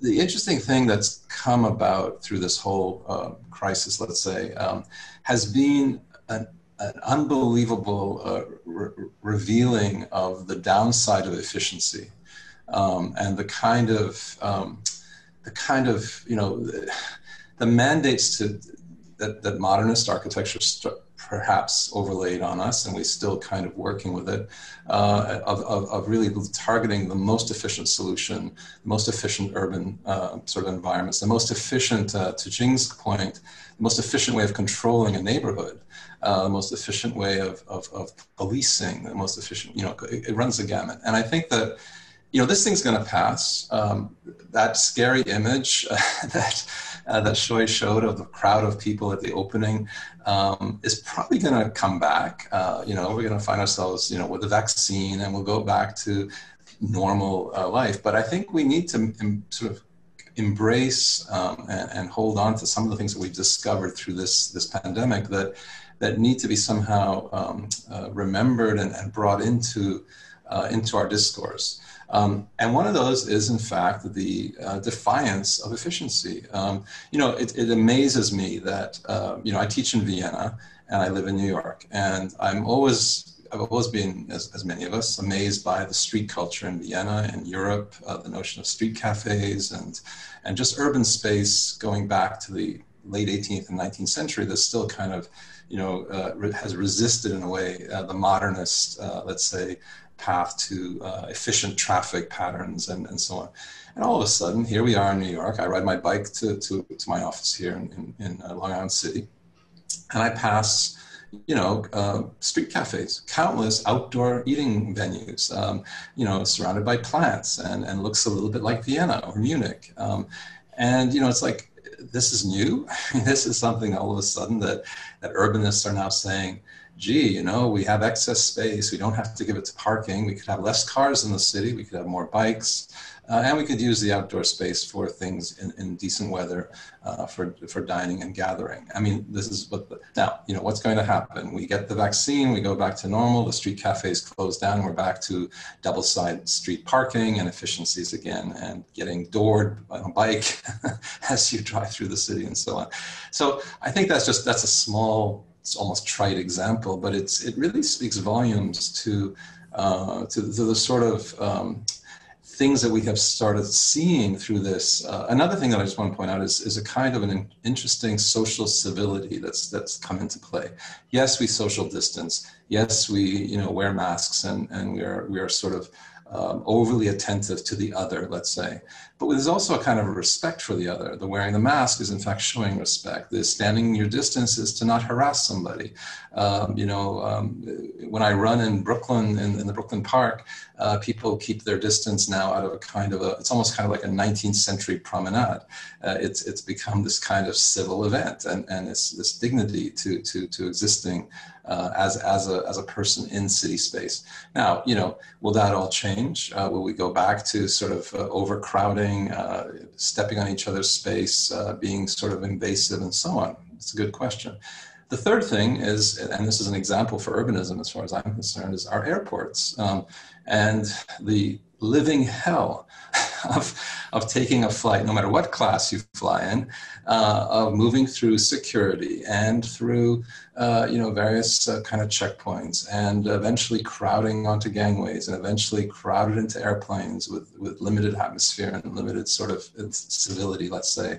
the interesting thing that's come about through this whole uh, crisis, let's say, um, has been an, an unbelievable uh, re revealing of the downside of efficiency, um, and the kind of um, the kind of you know the, the mandates to that, that modernist architecture st perhaps overlaid on us, and we still kind of working with it, uh, of, of, of really targeting the most efficient solution, the most efficient urban uh, sort of environments, the most efficient, uh, to Jing's point, the most efficient way of controlling a neighborhood, uh, the most efficient way of, of, of policing, the most efficient, you know, it, it runs the gamut. And I think that, you know, this thing's gonna pass. Um, that scary image uh, that, Uh, that Shohei showed of the crowd of people at the opening um, is probably going to come back. Uh, you know, we're going to find ourselves, you know, with the vaccine, and we'll go back to normal uh, life. But I think we need to sort of embrace um, and, and hold on to some of the things that we've discovered through this this pandemic that that need to be somehow um, uh, remembered and, and brought into uh, into our discourse. Um, and one of those is, in fact, the uh, defiance of efficiency. Um, you know, it, it amazes me that, uh, you know, I teach in Vienna and I live in New York, and I'm always, I've always been, as, as many of us, amazed by the street culture in Vienna and Europe, uh, the notion of street cafes and, and just urban space going back to the late eighteenth and nineteenth century that's still kind of, you know, uh, re has resisted in a way uh, the modernist, uh, let's say, path to uh, efficient traffic patterns and, and so on. And all of a sudden, here we are in New York. I ride my bike to, to, to my office here in, in, in uh, Long Island City, and I pass, you know, uh, street cafes, countless outdoor eating venues, um, you know, surrounded by plants, and, and looks a little bit like Vienna or Munich. Um, and, you know, it's like, this is new. This is something all of a sudden that, that urbanists are now saying, gee, you know, we have excess space. We don't have to give it to parking. We could have less cars in the city. We could have more bikes, uh, and we could use the outdoor space for things in, in decent weather, uh, for for dining and gathering. I mean, this is what the, now you know what's going to happen. We get the vaccine. We go back to normal. The street cafes close down. And we're back to double side street parking and efficiencies again, and getting doored on a bike as you drive through the city and so on. So I think that's just that's a small. It's almost trite example, but it's it really speaks volumes to uh, to, to the sort of um, things that we have started seeing through this. Uh, another thing that I just want to point out is is a kind of an interesting social civility that's that's come into play. Yes, we social distance. Yes, we you know wear masks, and and we are we are sort of um, overly attentive to the other, let's say. But there's also a kind of a respect for the other. The wearing the mask is in fact showing respect. The standing your distance is to not harass somebody. Um, you know, um, when I run in Brooklyn, in, in the Brooklyn Park, uh, people keep their distance now out of a kind of a, it's almost kind of like a nineteenth century promenade. Uh, it's, it's become this kind of civil event, and, and it's this dignity to, to, to existing uh, as, as, a, as a person in city space. Now, you know, will that all change? Uh, will we go back to sort of uh, overcrowding? Uh, stepping on each other's space, uh, being sort of invasive and so on? It's a good question. The third thing is, and this is an example for urbanism as far as I'm concerned, is our airports um, and the living hell of, of taking a flight, no matter what class you fly in, uh, of moving through security and through uh, you know, various uh, kind of checkpoints, and eventually crowding onto gangways, and eventually crowded into airplanes with, with limited atmosphere and limited sort of civility, let's say.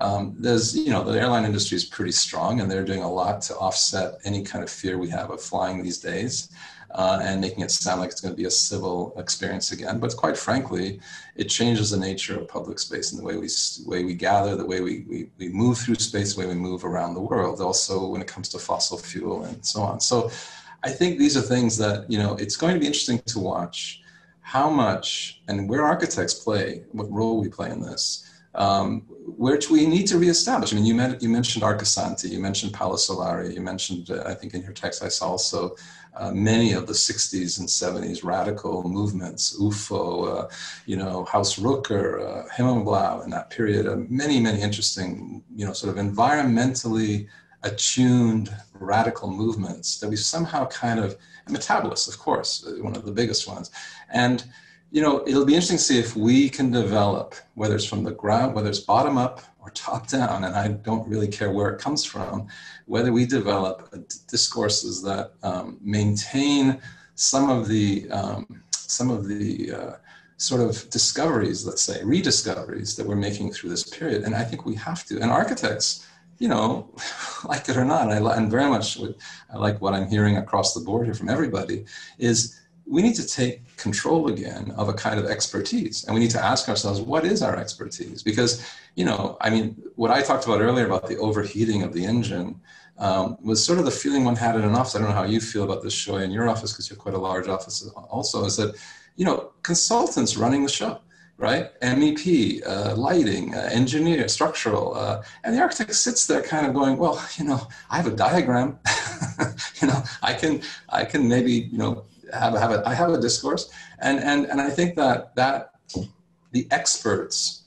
Um, there's, you know, the airline industry is pretty strong, and they're doing a lot to offset any kind of fear we have of flying these days. Uh, and making it sound like it's going to be a civil experience again. But quite frankly, it changes the nature of public space and the way we, way we gather, the way we, we, we move through space, the way we move around the world, also when it comes to fossil fuel and so on. So I think these are things that, you know, it's going to be interesting to watch how much and where architects play, what role we play in this. Um, which we need to reestablish. I mean, you, met, you mentioned Arcasanti, you mentioned Paolo Solari, you mentioned, uh, I think in your text, I saw also uh, many of the sixties and seventies radical movements, U F O, uh, you know, Haus Rucker, uh, Himmelblau in that period, uh, many, many interesting, you know, sort of environmentally attuned radical movements that we somehow kind of, metabolists, of course, one of the biggest ones. And you know, it'll be interesting to see if we can develop, whether it's from the ground, whether it's bottom up or top down, and I don't really care where it comes from, whether we develop discourses that um, maintain some of the, um, some of the uh, sort of discoveries, let's say, rediscoveries that we're making through this period. And I think we have to, and architects, you know, like it or not, and I, and very much with, I like what I'm hearing across the board here from everybody, is we need to take control again of a kind of expertise. And we need to ask ourselves, what is our expertise? Because, you know, I mean, what I talked about earlier about the overheating of the engine um, was sort of the feeling one had in an office. I don't know how you feel about this, Shohei, in your office, because you have quite a large office also, is that, you know, consultants running the show, right? M E P, uh, lighting, uh, engineer, structural, uh, and the architect sits there kind of going, well, you know, I have a diagram, you know, I can, I can maybe, you know, Have a, have a, I have a discourse, and and and I think that that the experts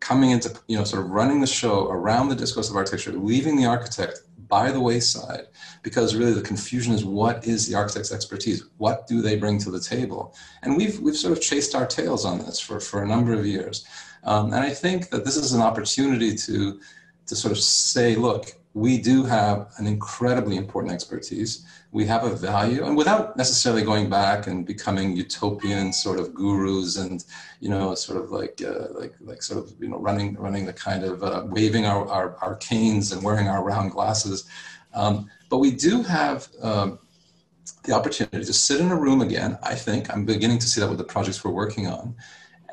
coming into, you know, sort of running the show around the discourse of architecture, leaving the architect by the wayside, because really the confusion is, what is the architect's expertise? What do they bring to the table? And we've we've sort of chased our tails on this for for a number of years, um, and I think that this is an opportunity to to sort of say, look, we do have an incredibly important expertise. We have a value, and without necessarily going back and becoming utopian sort of gurus and, you know, sort of like, uh, like, like sort of, you know, running, running the kind of, uh, waving our, our, our canes and wearing our round glasses. Um, but we do have um, the opportunity to sit in a room again, I think, I'm beginning to see that with the projects we're working on,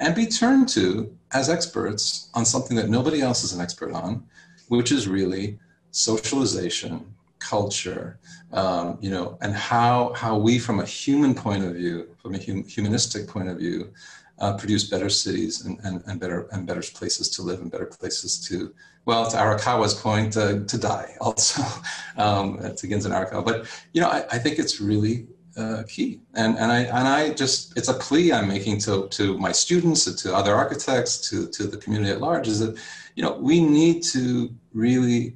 and be turned to as experts on something that nobody else is an expert on, which is really socialization, culture, um, you know, and how how we, from a human point of view, from a hum, humanistic point of view, uh, produce better cities and, and and better and better places to live and better places to, well, to Arakawa's point, uh, to die also, um, to Gins and Arakawa. But you know, I, I think it's really uh, key, and and I and I just, it's a plea I'm making to to my students, to other architects, to to the community at large, is that, you know, we need to really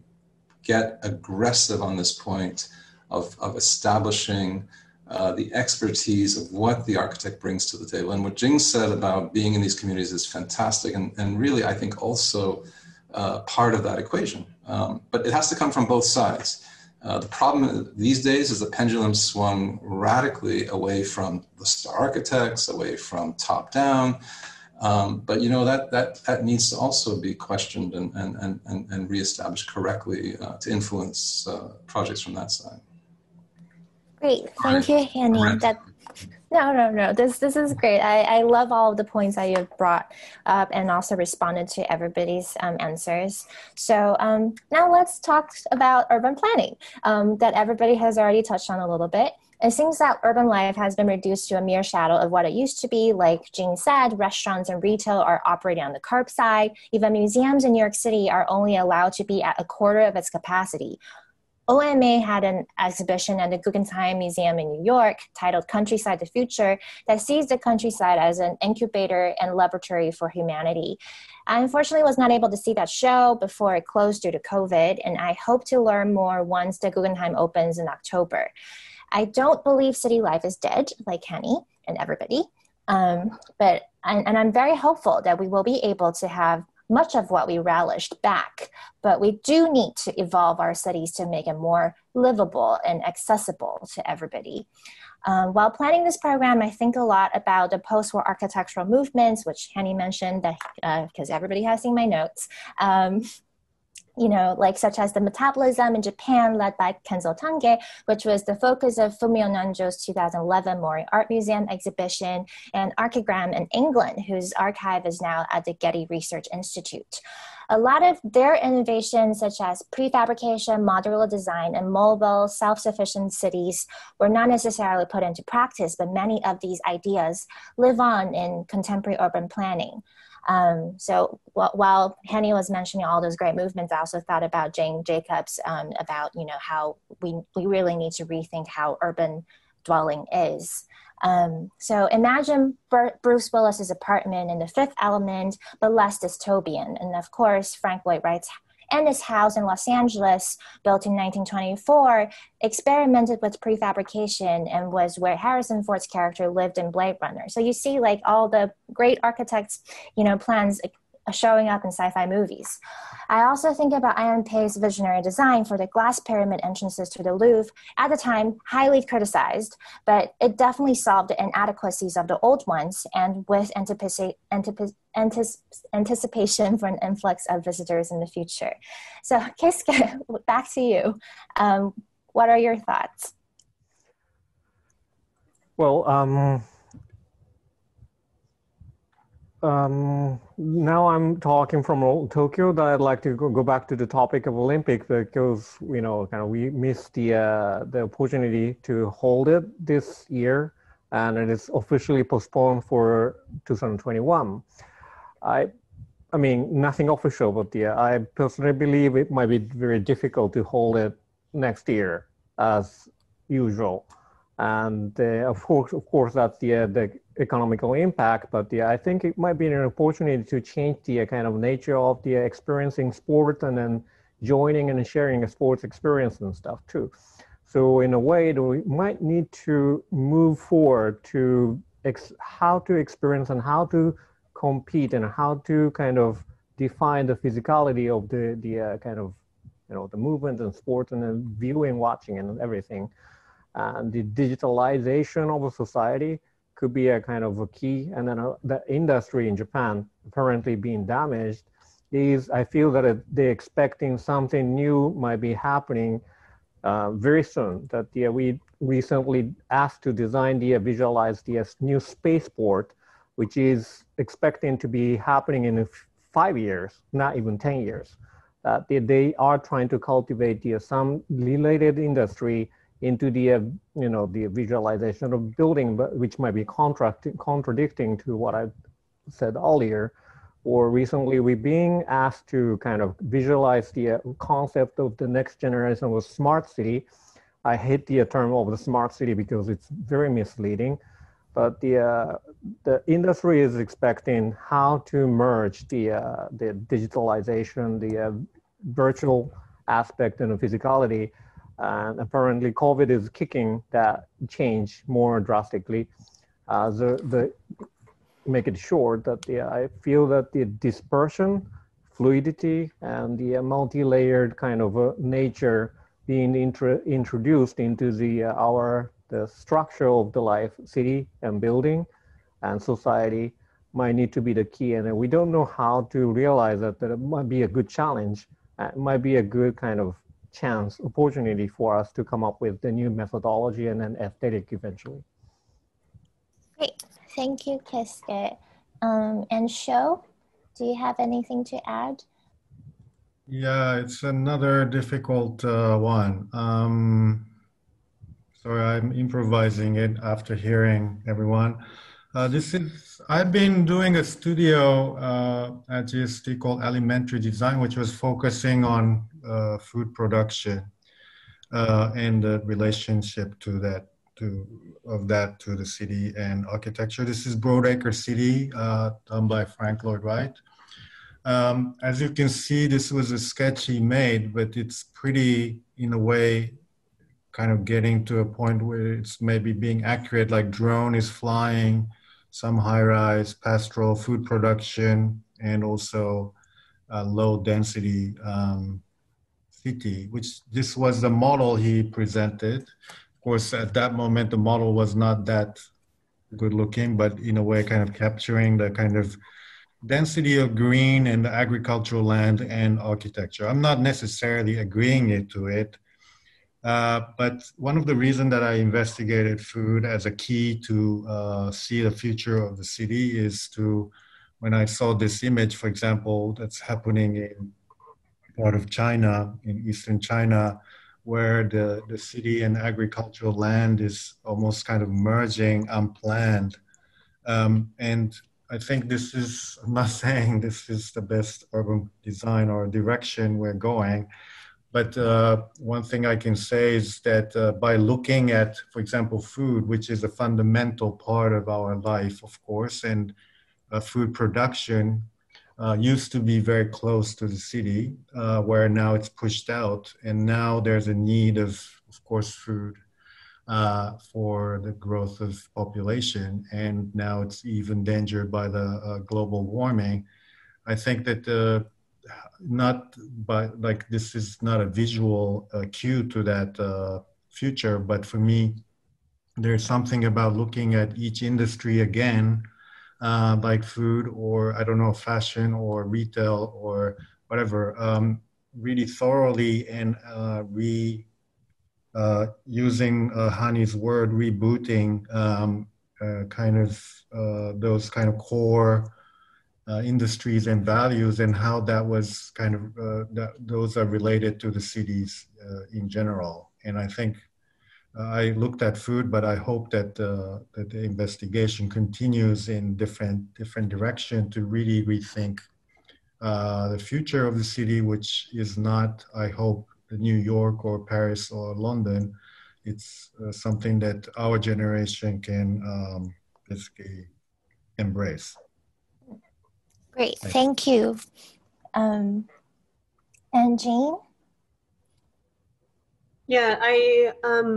get aggressive on this point of, of establishing uh, the expertise of what the architect brings to the table. And what Jing said about being in these communities is fantastic, and, and really, I think, also uh, part of that equation. Um, but it has to come from both sides. Uh, the problem these days is the pendulum swung radically away from the star architects, away from top down. Um, but you know, that that that needs to also be questioned and and and and reestablished correctly uh, to influence uh, projects from that side. Great, thank you, Hani. That no no no this this is great. I I love all of the points that you've brought up, and also responded to everybody's um, answers. So um, now let's talk about urban planning um, that everybody has already touched on a little bit. It seems that urban life has been reduced to a mere shadow of what it used to be. Like Jing said, restaurants and retail are operating on the curbside. Even museums in New York City are only allowed to be at a quarter of its capacity. O M A had an exhibition at the Guggenheim Museum in New York titled Countryside the Future that sees the countryside as an incubator and laboratory for humanity. I unfortunately was not able to see that show before it closed due to COVID, and I hope to learn more once the Guggenheim opens in October. I don't believe city life is dead, like Hani and everybody. Um, but and, and I'm very hopeful that we will be able to have much of what we relished back, but we do need to evolve our cities to make it more livable and accessible to everybody. Um, while planning this program, I think a lot about the post-war architectural movements, which Hani mentioned, that because uh, everybody has seen my notes. Um, you know, like such as the metabolism in Japan led by Kenzo Tange, which was the focus of Fumio Nanjo's two thousand eleven Mori Art Museum exhibition, and Archigram in England, whose archive is now at the Getty Research Institute. A lot of their innovations, such as prefabrication, modular design, and mobile, self-sufficient cities, were not necessarily put into practice, but many of these ideas live on in contemporary urban planning. Um, so while, while Hani was mentioning all those great movements, I also thought about Jane Jacobs um, about, you know, how we, we really need to rethink how urban dwelling is. Um, so imagine Bruce Willis's apartment in The Fifth Element, but less dystopian. And of course, Frank Lloyd Wright's and his house in Los Angeles, built in nineteen twenty-four, experimented with prefabrication and was where Harrison Ford's character lived in Blade Runner. So you see like all the great architects, you know, plans showing up in sci-fi movies. I also think about Ian Pai's visionary design for the glass pyramid entrances to the Louvre, at the time highly criticized, but it definitely solved the inadequacies of the old ones, and with anticipation, anticipation, anticipation for an influx of visitors in the future. So Keisuke, back to you. Um, what are your thoughts? Well, um... Um, now I'm talking from Tokyo, that I'd like to go, go back to the topic of Olympics, because, you know, kind of we missed the, uh, the opportunity to hold it this year, and it is officially postponed for two thousand twenty-one. I, I mean, nothing official, but yeah, I personally believe it might be very difficult to hold it next year as usual. And uh, of course, of course, that's the, uh, the economical impact. But yeah, I think it might be an opportunity to change the uh, kind of nature of the uh, experiencing sport, and then joining and sharing a sports experience and stuff too. So in a way, we might need to move forward to ex how to experience and how to compete and how to kind of define the physicality of the the uh, kind of, you know, the movement and sports and then viewing, watching, and everything. And the digitalization of a society could be a kind of a key. And then uh, the industry in Japan apparently being damaged is, I feel that it, they're expecting something new might be happening uh, very soon. That yeah, we recently asked to design the uh, visualize the uh, new spaceport, which is expecting to be happening in five years, not even ten years. Uh, they, they are trying to cultivate the, uh, some related industry into the, uh, you know, the visualization of building, but which might be contradicting to what I said earlier. Or recently we're being asked to kind of visualize the uh, concept of the next generation of a smart city. I hate the term of the smart city because it's very misleading, but the, uh, the industry is expecting how to merge the, uh, the digitalization, the uh, virtual aspect and the physicality. And apparently COVID is kicking that change more drastically. Uh, the, the, make it short, that the, I feel that the dispersion, fluidity, and the multi-layered kind of uh, nature being intro introduced into the, uh, our, the structure of the life, city and building and society might need to be the key. And we don't know how to realize that, that it might be a good challenge. It might be a good kind of chance, opportunity for us to come up with the new methodology and then aesthetic eventually. Great, thank you, Keisuke. Um, and Sho, do you have anything to add? Yeah, it's another difficult uh, one. Um, so I'm improvising it after hearing everyone. Uh, this is, I've been doing a studio uh, at G S D called Alimentary Design, which was focusing on Uh, food production uh, and the relationship to that to of that to the city and architecture. This is Broadacre City, uh, done by Frank Lloyd Wright. Um, as you can see, this was a sketch he made, but it's pretty, in a way, kind of getting to a point where it's maybe being accurate, like drone is flying, some high-rise, pastoral food production, and also a low-density um, city, which this was the model he presented. Of course, at that moment, the model was not that good-looking, but in a way kind of capturing the kind of density of green and agricultural land and architecture. I'm not necessarily agreeing it to it, uh, but one of the reasons that I investigated food as a key to uh, see the future of the city is to, when I saw this image, for example, that's happening in part of China, in eastern China, where the, the city and agricultural land is almost kind of merging unplanned. Um, and I think this is, I'm not saying this is the best urban design or direction we're going, but uh, one thing I can say is that uh, by looking at, for example, food, which is a fundamental part of our life, of course, and uh, food production uh, used to be very close to the city, uh, where now it's pushed out, and now there's a need of, of course, food. Uh, for the growth of population, and now it's even endangered by the uh, global warming. I think that uh, not, but like this is not a visual uh, cue to that uh, future, but for me, there's something about looking at each industry again, uh, like food or I don't know, fashion or retail or whatever, um, really thoroughly and uh, re- Uh, using uh, Hani's word, rebooting um, uh, kind of uh, those kind of core uh, industries and values, and how that was kind of, uh, that those are related to the cities uh, in general. And I think uh, I looked at food, but I hope that, uh, that the investigation continues in different, different direction to really rethink uh, the future of the city, which is not, I hope, New York or Paris or London. It's uh, something that our generation can um, basically embrace. Great, thank, thank you. Um, and Jane? Yeah, I um,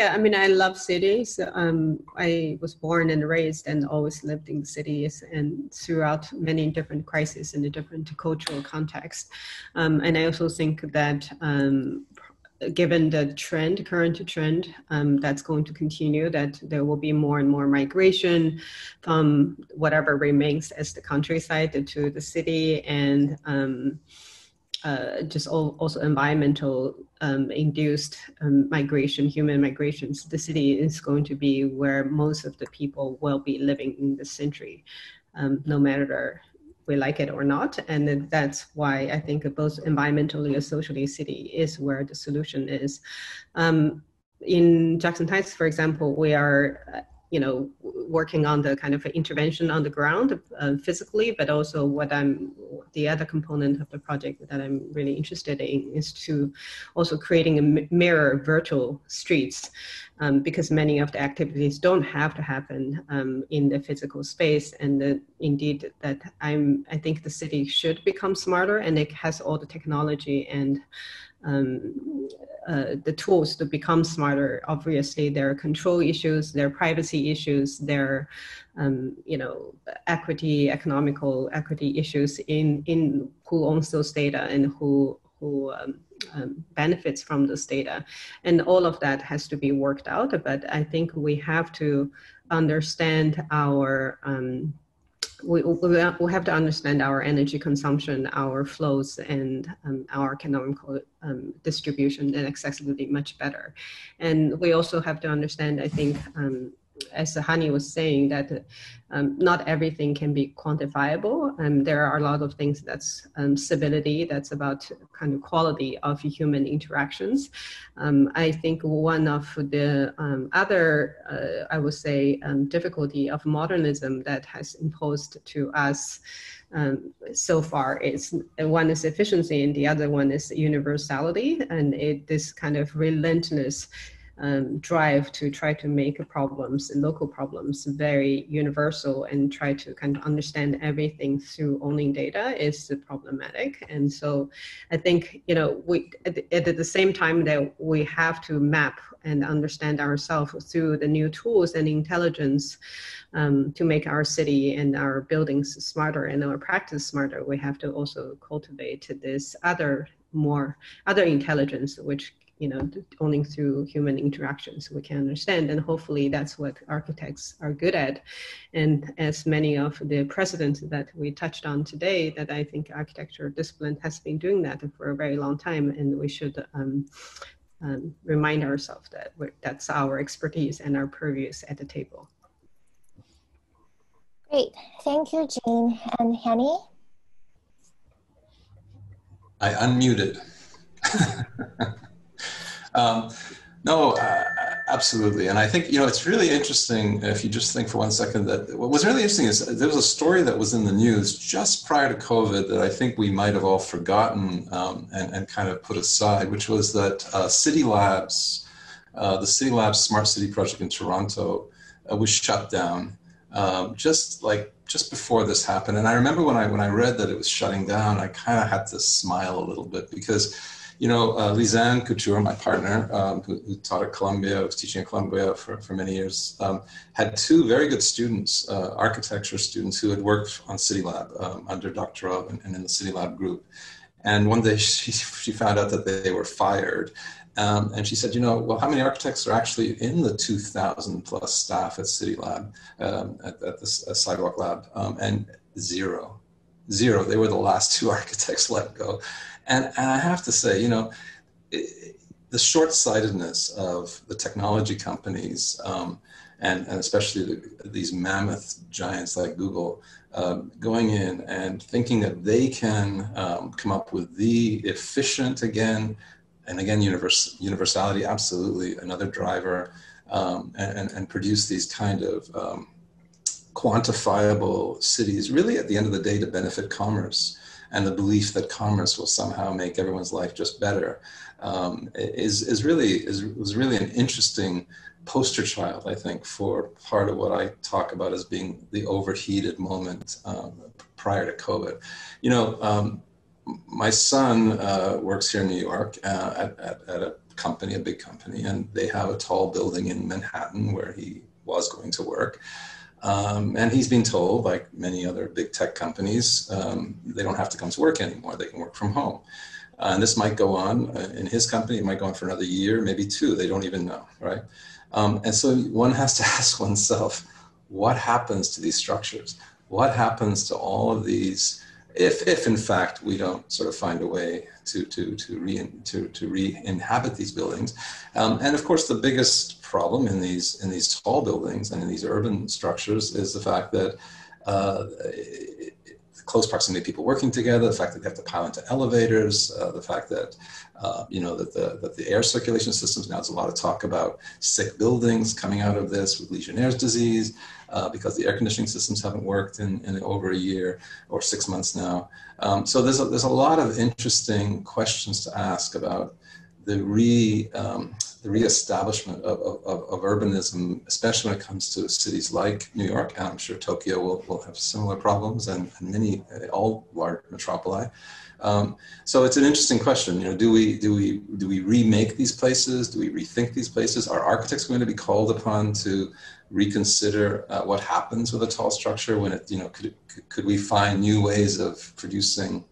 yeah, I mean, I love cities. Um, I was born and raised and always lived in cities and throughout many different crises and different cultural contexts. Um, and I also think that um, given the trend, current trend, um, that's going to continue, that there will be more and more migration from whatever remains as the countryside to the city, and um, Uh, just all, also environmental um, induced um, migration, human migrations. The city is going to be where most of the people will be living in this century, um, no matter we like it or not. And that's why I think both environmentally and socially, city is where the solution is. Um, in Jackson Heights, for example, we are, you know, working on the kind of intervention on the ground uh, physically, but also what I'm, the other component of the project that I'm really interested in is to also creating a mirror virtual streets, um, because many of the activities don't have to happen um, in the physical space. And the, indeed that I'm, I think the city should become smarter, and it has all the technology and Um, uh, the tools to become smarter. Obviously, there are control issues, there are privacy issues, there are, um, you know, equity, economical equity issues in, in who owns those data and who, who um, um, benefits from this data. And all of that has to be worked out. But I think we have to understand our um, We, we have to understand our energy consumption, our flows, and um, our economical um, distribution and accessibility much better. And we also have to understand, I think, um, as Hani was saying, that um, not everything can be quantifiable. Um, there are a lot of things that's um, civility, that's about kind of quality of human interactions. Um, I think one of the um, other, uh, I would say, um, difficulty of modernism that has imposed to us um, so far is, one is efficiency and the other one is universality. And it, this kind of relentless um, drive to try to make problems, local problems, very universal and try to kind of understand everything through only data is problematic. And so I think, you know, we at the, at the same time that we have to map and understand ourselves through the new tools and intelligence um, to make our city and our buildings smarter and our practice smarter, we have to also cultivate this other more other intelligence, which, you know, only through human interactions we can understand. And hopefully that's what architects are good at. And as many of the precedents that we touched on today, that I think architecture discipline has been doing that for a very long time. And we should um, um, remind ourselves that we're, that's our expertise and our purviews at the table. Great. Thank you, Jing and Hani. I unmuted. Um, no, uh, absolutely. And I think, you know, it's really interesting if you just think for one second that what was really interesting is there was a story that was in the news just prior to COVID that I think we might have all forgotten um, and, and kind of put aside, which was that uh, City Labs, uh, the City Labs Smart City project in Toronto uh, was shut down um, just like just before this happened. And I remember when I, when I read that it was shutting down, I kind of had to smile a little bit because, you know, uh, Lisanne Couture, my partner, um, who, who taught at Columbia, was teaching at Columbia for, for many years, um, had two very good students, uh, architecture students, who had worked on City Lab um, under Doctor Rob and, and in the City Lab group. And one day she, she found out that they were fired. Um, and she said, you know, well, how many architects are actually in the two thousand plus staff at City Lab, um, at, at the Sidewalk Lab? Um, and zero. Zero. They were the last two architects let go. And, and I have to say, you know, it, the short-sightedness of the technology companies, um, and, and especially the, these mammoth giants like Google, um, going in and thinking that they can um, come up with the efficient, again, and again, universe, universality, absolutely, another driver, um, and, and produce these kind of um, quantifiable cities, really at the end of the day, to benefit commerce. And the belief that commerce will somehow make everyone's life just better um, is is really is was really an interesting poster child, I think, for part of what I talk about as being the overheated moment um, prior to COVID. You know, um, my son uh, works here in New York uh, at, at, at a company, a big company, and they have a tall building in Manhattan where he was going to work. Um, and he's been told, like many other big tech companies, um, they don't have to come to work anymore. They can work from home. Uh, and this might go on uh, in his company. It might go on for another year, maybe two. They don't even know, right? Um, and so one has to ask oneself, what happens to these structures? What happens to all of these, if, if in fact, we don't sort of find a way to, to, to, re, to, to re-inhabit these buildings? Um, and of course, the biggest problem in these in these tall buildings and in these urban structures is the fact that uh, it, it, close proximity of people working together, the fact that they have to pile into elevators, uh, the fact that uh, you know that the that the air circulation systems, now there's a lot of talk about sick buildings coming out of this with Legionnaire's disease uh, because the air conditioning systems haven't worked in, in over a year or six months now. Um, so there's a, there's a lot of interesting questions to ask about the re um, the reestablishment of, of, of urbanism, especially when it comes to cities like New York, and I'm sure Tokyo will, will have similar problems, and, and many, all large metropoli. Um, so it's an interesting question. You know, do we do we do we remake these places? Do we rethink these places? Are architects going to be called upon to reconsider uh, what happens with a tall structure? When it, you know, could it, could we find new ways of producing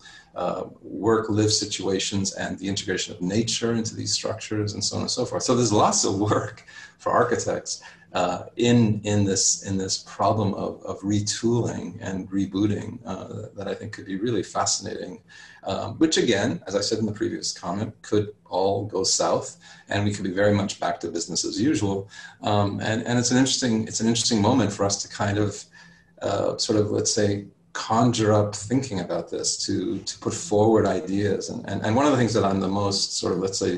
Uh, work-live situations and the integration of nature into these structures, and so on and so forth? So there's lots of work for architects uh, in in this in this problem of, of retooling and rebooting uh, that I think could be really fascinating. Um, which again, as I said in the previous comment, could all go south, and we could be very much back to business as usual. Um, and and it's an interesting it's an interesting moment for us to kind of uh, sort of let's say. conjure up thinking about this, to to put forward ideas. And, and and one of the things that I'm the most sort of, let's say,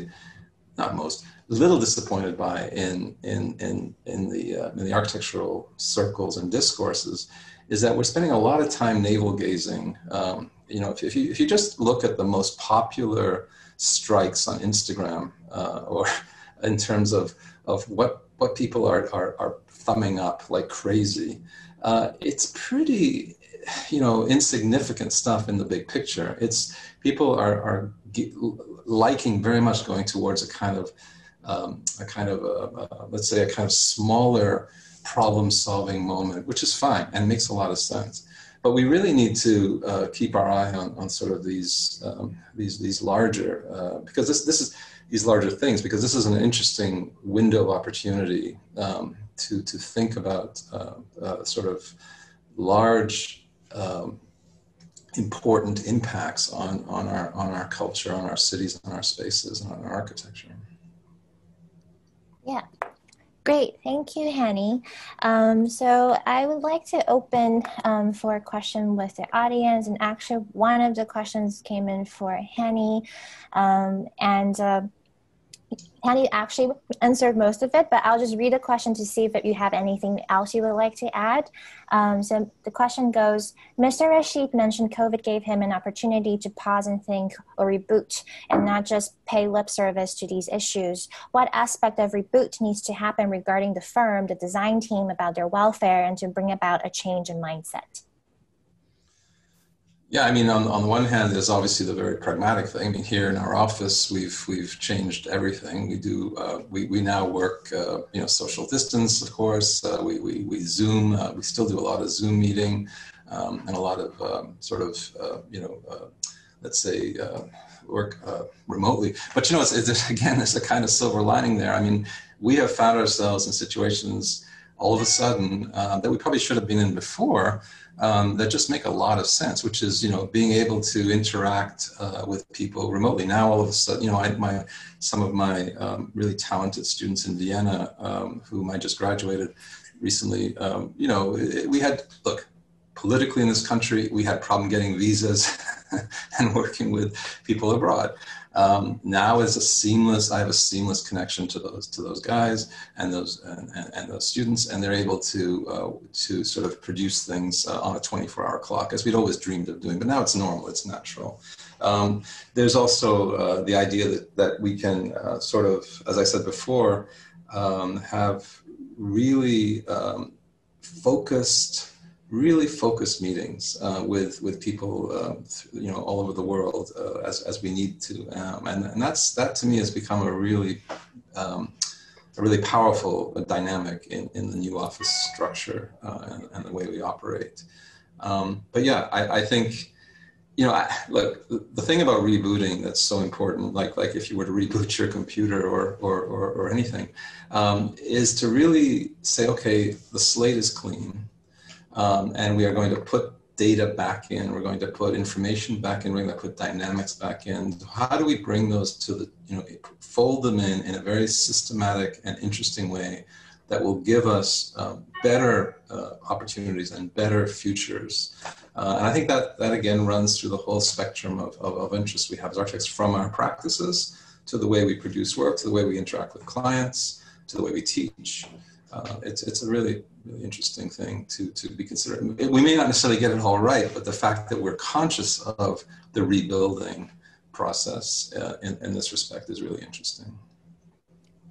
not most, a little disappointed by in in in in the uh, in the architectural circles and discourses is that we're spending a lot of time navel gazing. Um, you know, if, if you if you just look at the most popular strikes on Instagram uh, or in terms of of what what people are are, are thumbing up like crazy. Uh, it's pretty, you know, insignificant stuff in the big picture. It's people are are liking very much going towards a kind of um, a kind of a, a, let's say a kind of smaller problem-solving moment, which is fine and makes a lot of sense. But we really need to uh, keep our eye on, on sort of these um, these these larger uh, because this this is these larger things because this is an interesting window of opportunity um, to to think about uh, uh, sort of large um, important impacts on on our on our culture, on our cities, on our spaces, and on our architecture. Yeah. Great, thank you, Hani. Um, so I would like to open um, for a question with the audience, and actually one of the questions came in for Hani, um, and uh, Hani actually answered most of it, but I'll just read the question to see if you have anything else you would like to add. Um, so the question goes, Mister Rashid mentioned COVID gave him an opportunity to pause and think or reboot and not just pay lip service to these issues. What aspect of reboot needs to happen regarding the firm, the design team, about their welfare, and to bring about a change in mindset? Yeah, I mean, on, on the one hand, there's obviously the very pragmatic thing. I mean, here in our office, we've we've changed everything. We do uh, we we now work, uh, you know, social distance, of course. Uh, we we we Zoom. Uh, we still do a lot of Zoom meeting, um, and a lot of um, sort of uh, you know, uh, let's say uh, work uh, remotely. But you know, it's, it's, again, there's a kind of silver lining there. I mean, we have found ourselves in situations all of a sudden uh, that we probably should have been in before. Um, that just make a lot of sense, which is, you know, being able to interact uh, with people remotely. Now, all of a sudden, you know, I, my, some of my um, really talented students in Vienna, um, whom I just graduated recently, um, you know, we had, look, politically in this country, we had problem getting visas and working with people abroad. Um, now is a seamless, I have a seamless connection to those, to those guys and those, and, and those students, and they're able to, uh, to sort of produce things uh, on a twenty-four hour clock, as we'd always dreamed of doing, but now it's normal, it's natural. Um, there's also uh, the idea that, that we can uh, sort of, as I said before, um, have really um, focused really focused meetings uh, with with people, uh, you know, all over the world uh, as as we need to, um, and and that's that to me has become a really um, a really powerful dynamic in in the new office structure uh, and, and the way we operate. Um, but yeah, I, I think, you know, I, look, the thing about rebooting that's so important, like like if you were to reboot your computer or or or, or anything, um, is to really say, okay, the slate is clean. Um, and we are going to put data back in, we're going to put information back in, we're going to put dynamics back in. How do we bring those to the, you know, fold them in in a very systematic and interesting way that will give us uh, better uh, opportunities and better futures? Uh, and I think that, that again runs through the whole spectrum of, of, of interests we have as architects, from our practices to the way we produce work, to the way we interact with clients, to the way we teach. Uh, it's, it's a really, really interesting thing to, to be considered. We may not necessarily get it all right, but the fact that we're conscious of the rebuilding process uh, in, in this respect is really interesting.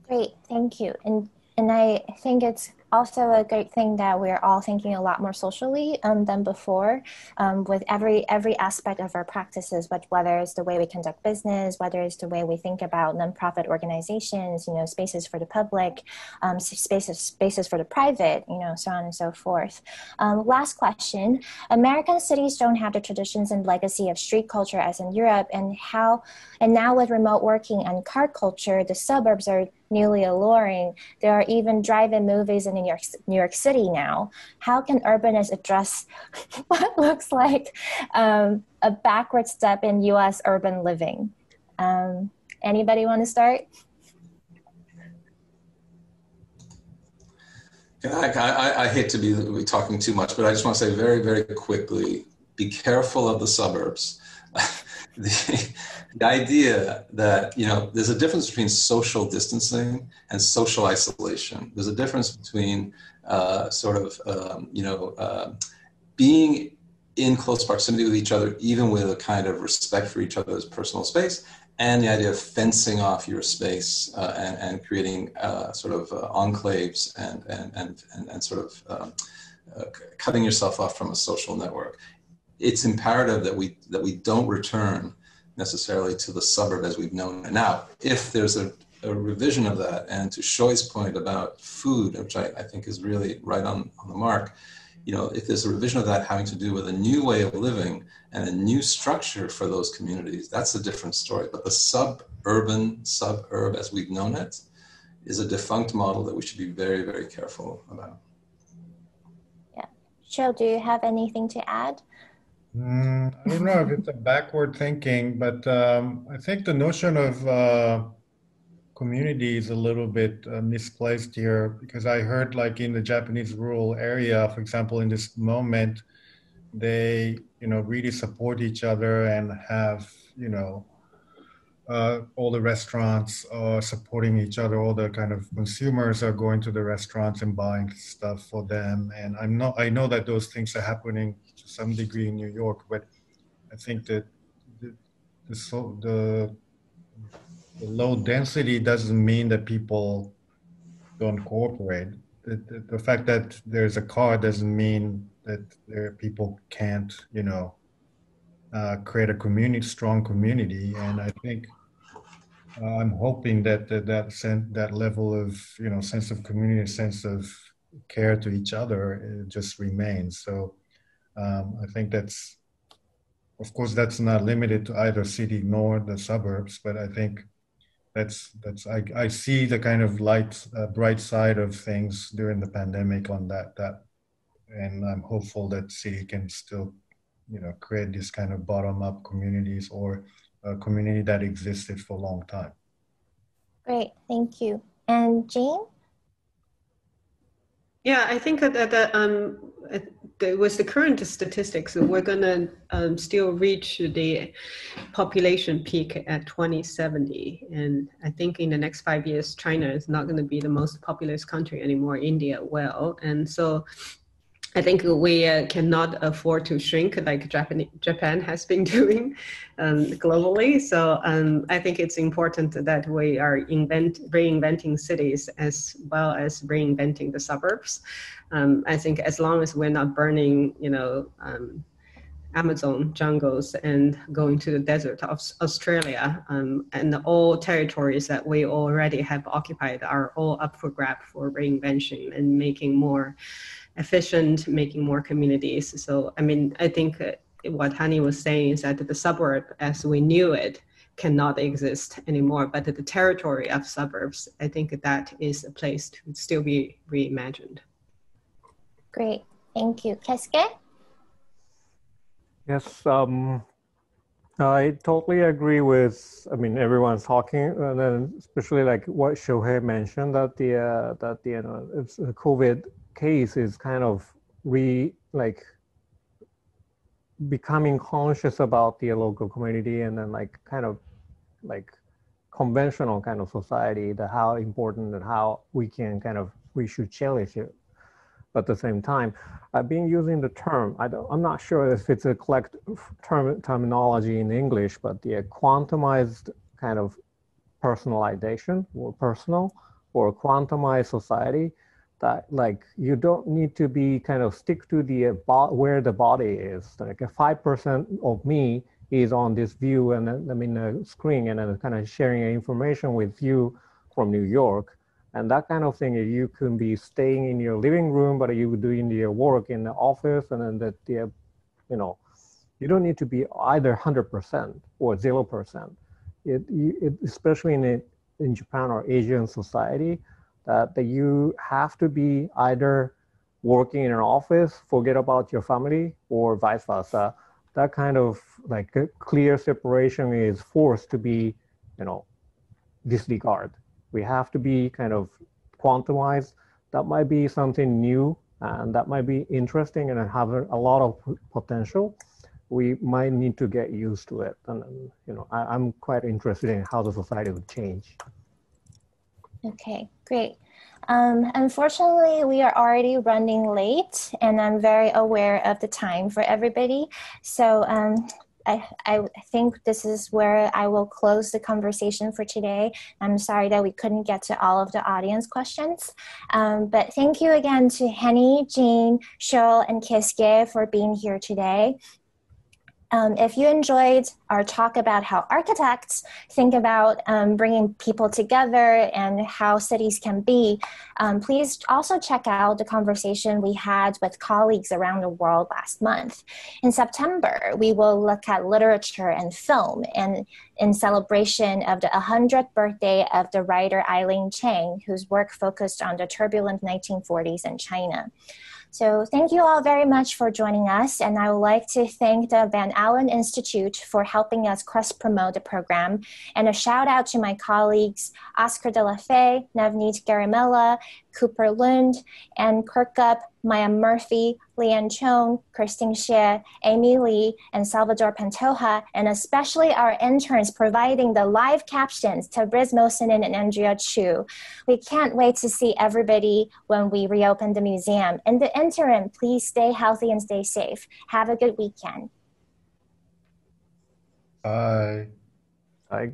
Great, thank you. And, and I think it's also a great thing that we're all thinking a lot more socially um, than before um, with every every aspect of our practices, but whether it's the way we conduct business, whether it's the way we think about nonprofit organizations, you know, spaces for the public, um, spaces, spaces for the private, you know, so on and so forth. Um, last question, American cities don't have the traditions and legacy of street culture as in Europe, and how, and now with remote working and car culture, the suburbs are newly alluring. There are even drive-in movies in New York, New York City now. How can urbanists address what looks like um, a backward step in U S urban living? Um, anybody want to start? Yeah, I, I, I hate to be, be talking too much, but I just want to say very, very quickly, be careful of the suburbs. The, the idea that, you know, there's a difference between social distancing and social isolation. There's a difference between uh, sort of, um, you know, uh, being in close proximity with each other, even with a kind of respect for each other's personal space, and the idea of fencing off your space uh, and, and creating uh, sort of uh, enclaves and, and, and, and, and sort of um, uh, cutting yourself off from a social network. It's imperative that we, that we don't return necessarily to the suburb as we've known it. Now, if there's a, a revision of that, and to Shoi's point about food, which I, I think is really right on, on the mark, you know, if there's a revision of that having to do with a new way of living and a new structure for those communities, that's a different story. But the suburban suburb as we've known it is a defunct model that we should be very, very careful about. Yeah. Shohei, do you have anything to add? Mm, I don't know if it's a backward thinking, but um, I think the notion of uh, community is a little bit uh, misplaced here, because I heard, like, in the Japanese rural area, for example, in this moment, they, you know, really support each other and have, you know, uh, all the restaurants are supporting each other. All the kind of consumers are going to the restaurants and buying stuff for them. And I'm not, I know that those things are happening to some degree in New York, but I think that the, the, so the, the low density doesn't mean that people don't cooperate. The, the, the fact that there's a car doesn't mean that there, people can't, you know, uh, create a community, strong community. And I think uh, I'm hoping that that that, sen that level of, you know, sense of community, sense of care to each other, it just remains. So. Um, I think that's, of course, that's not limited to either city nor the suburbs, but I think that's, that's I, I see the kind of light, uh, bright side of things during the pandemic on that, that, and I'm hopeful that city can still, you know, create this kind of bottom-up communities, or a community that existed for a long time. Great, thank you. And Jane? Yeah, I think that, that, that um, with the current statistics, we're going to um, still reach the population peak at twenty seventy. And I think in the next five years, China is not going to be the most populous country anymore. India will. And so I think we uh, cannot afford to shrink like Japan, Japan has been doing um, globally. So um, I think it's important that we are invent, reinventing cities as well as reinventing the suburbs. Um, I think as long as we're not burning, you know, um, Amazon jungles and going to the desert of Australia um, and all territories that we already have occupied are all up for grab for reinvention and making more efficient, making more communities. So, I mean, I think what Hani was saying is that the suburb as we knew it cannot exist anymore, but the territory of suburbs, I think that is a place to still be reimagined. Great, thank you. Keisuke? Yes, um, I totally agree with, I mean, everyone's talking, and then especially like what Shohei mentioned, that the, uh, that the, you know, it's a COVID case is kind of re, like becoming conscious about the local community, and then like kind of like conventional kind of society, that how important and how we can kind of, we should challenge it. But at the same time, I've been using the term, I don't, I'm not sure if it's a correct term, terminology in English, but the quantumized kind of personalization, or personal, or quantumized society, that like you don't need to be kind of stick to the where the body is. Like a five percent of me is on this view, and I mean a screen, and then kind of sharing information with you from New York. And that kind of thing, you can be staying in your living room, but you doing your work in the office, and then that, the, you know, you don't need to be either one hundred percent or zero percent. It, it, especially in, a, in Japan or Asian society, that, that you have to be either working in an office, forget about your family, or vice versa. That kind of like clear separation is forced to be, you know, disregarded. We have to be kind of quantumized. That might be something new, and that might be interesting and have a lot of potential. We might need to get used to it. And, you know, I, I'm quite interested in how the society would change. Okay, great. Um, unfortunately, we are already running late, and I'm very aware of the time for everybody. So um, I, I think this is where I will close the conversation for today. I'm sorry that we couldn't get to all of the audience questions. Um, but thank you again to Hani, Jing, Cheryl, and Keisuke for being here today. Um, if you enjoyed our talk about how architects think about um, bringing people together and how cities can be, um, please also check out the conversation we had with colleagues around the world last month. In September, we will look at literature and film, and in celebration of the one hundredth birthday of the writer Eileen Chang, whose work focused on the turbulent nineteen forties in China. So thank you all very much for joining us, and I would like to thank the Van Allen Institute for helping us cross-promote the program, and a shout out to my colleagues Oscar De La Fay, Navneet Garamella, Cooper Lund, and Kirkup, Maya Murphy, Leanne Chong, Christine Xie, Amy Lee, and Salvador Pantoja, and especially our interns providing the live captions to Tabriz Mohsinin and Andrea Chu. We can't wait to see everybody when we reopen the museum. In the interim, please stay healthy and stay safe. Have a good weekend. Bye. Bye.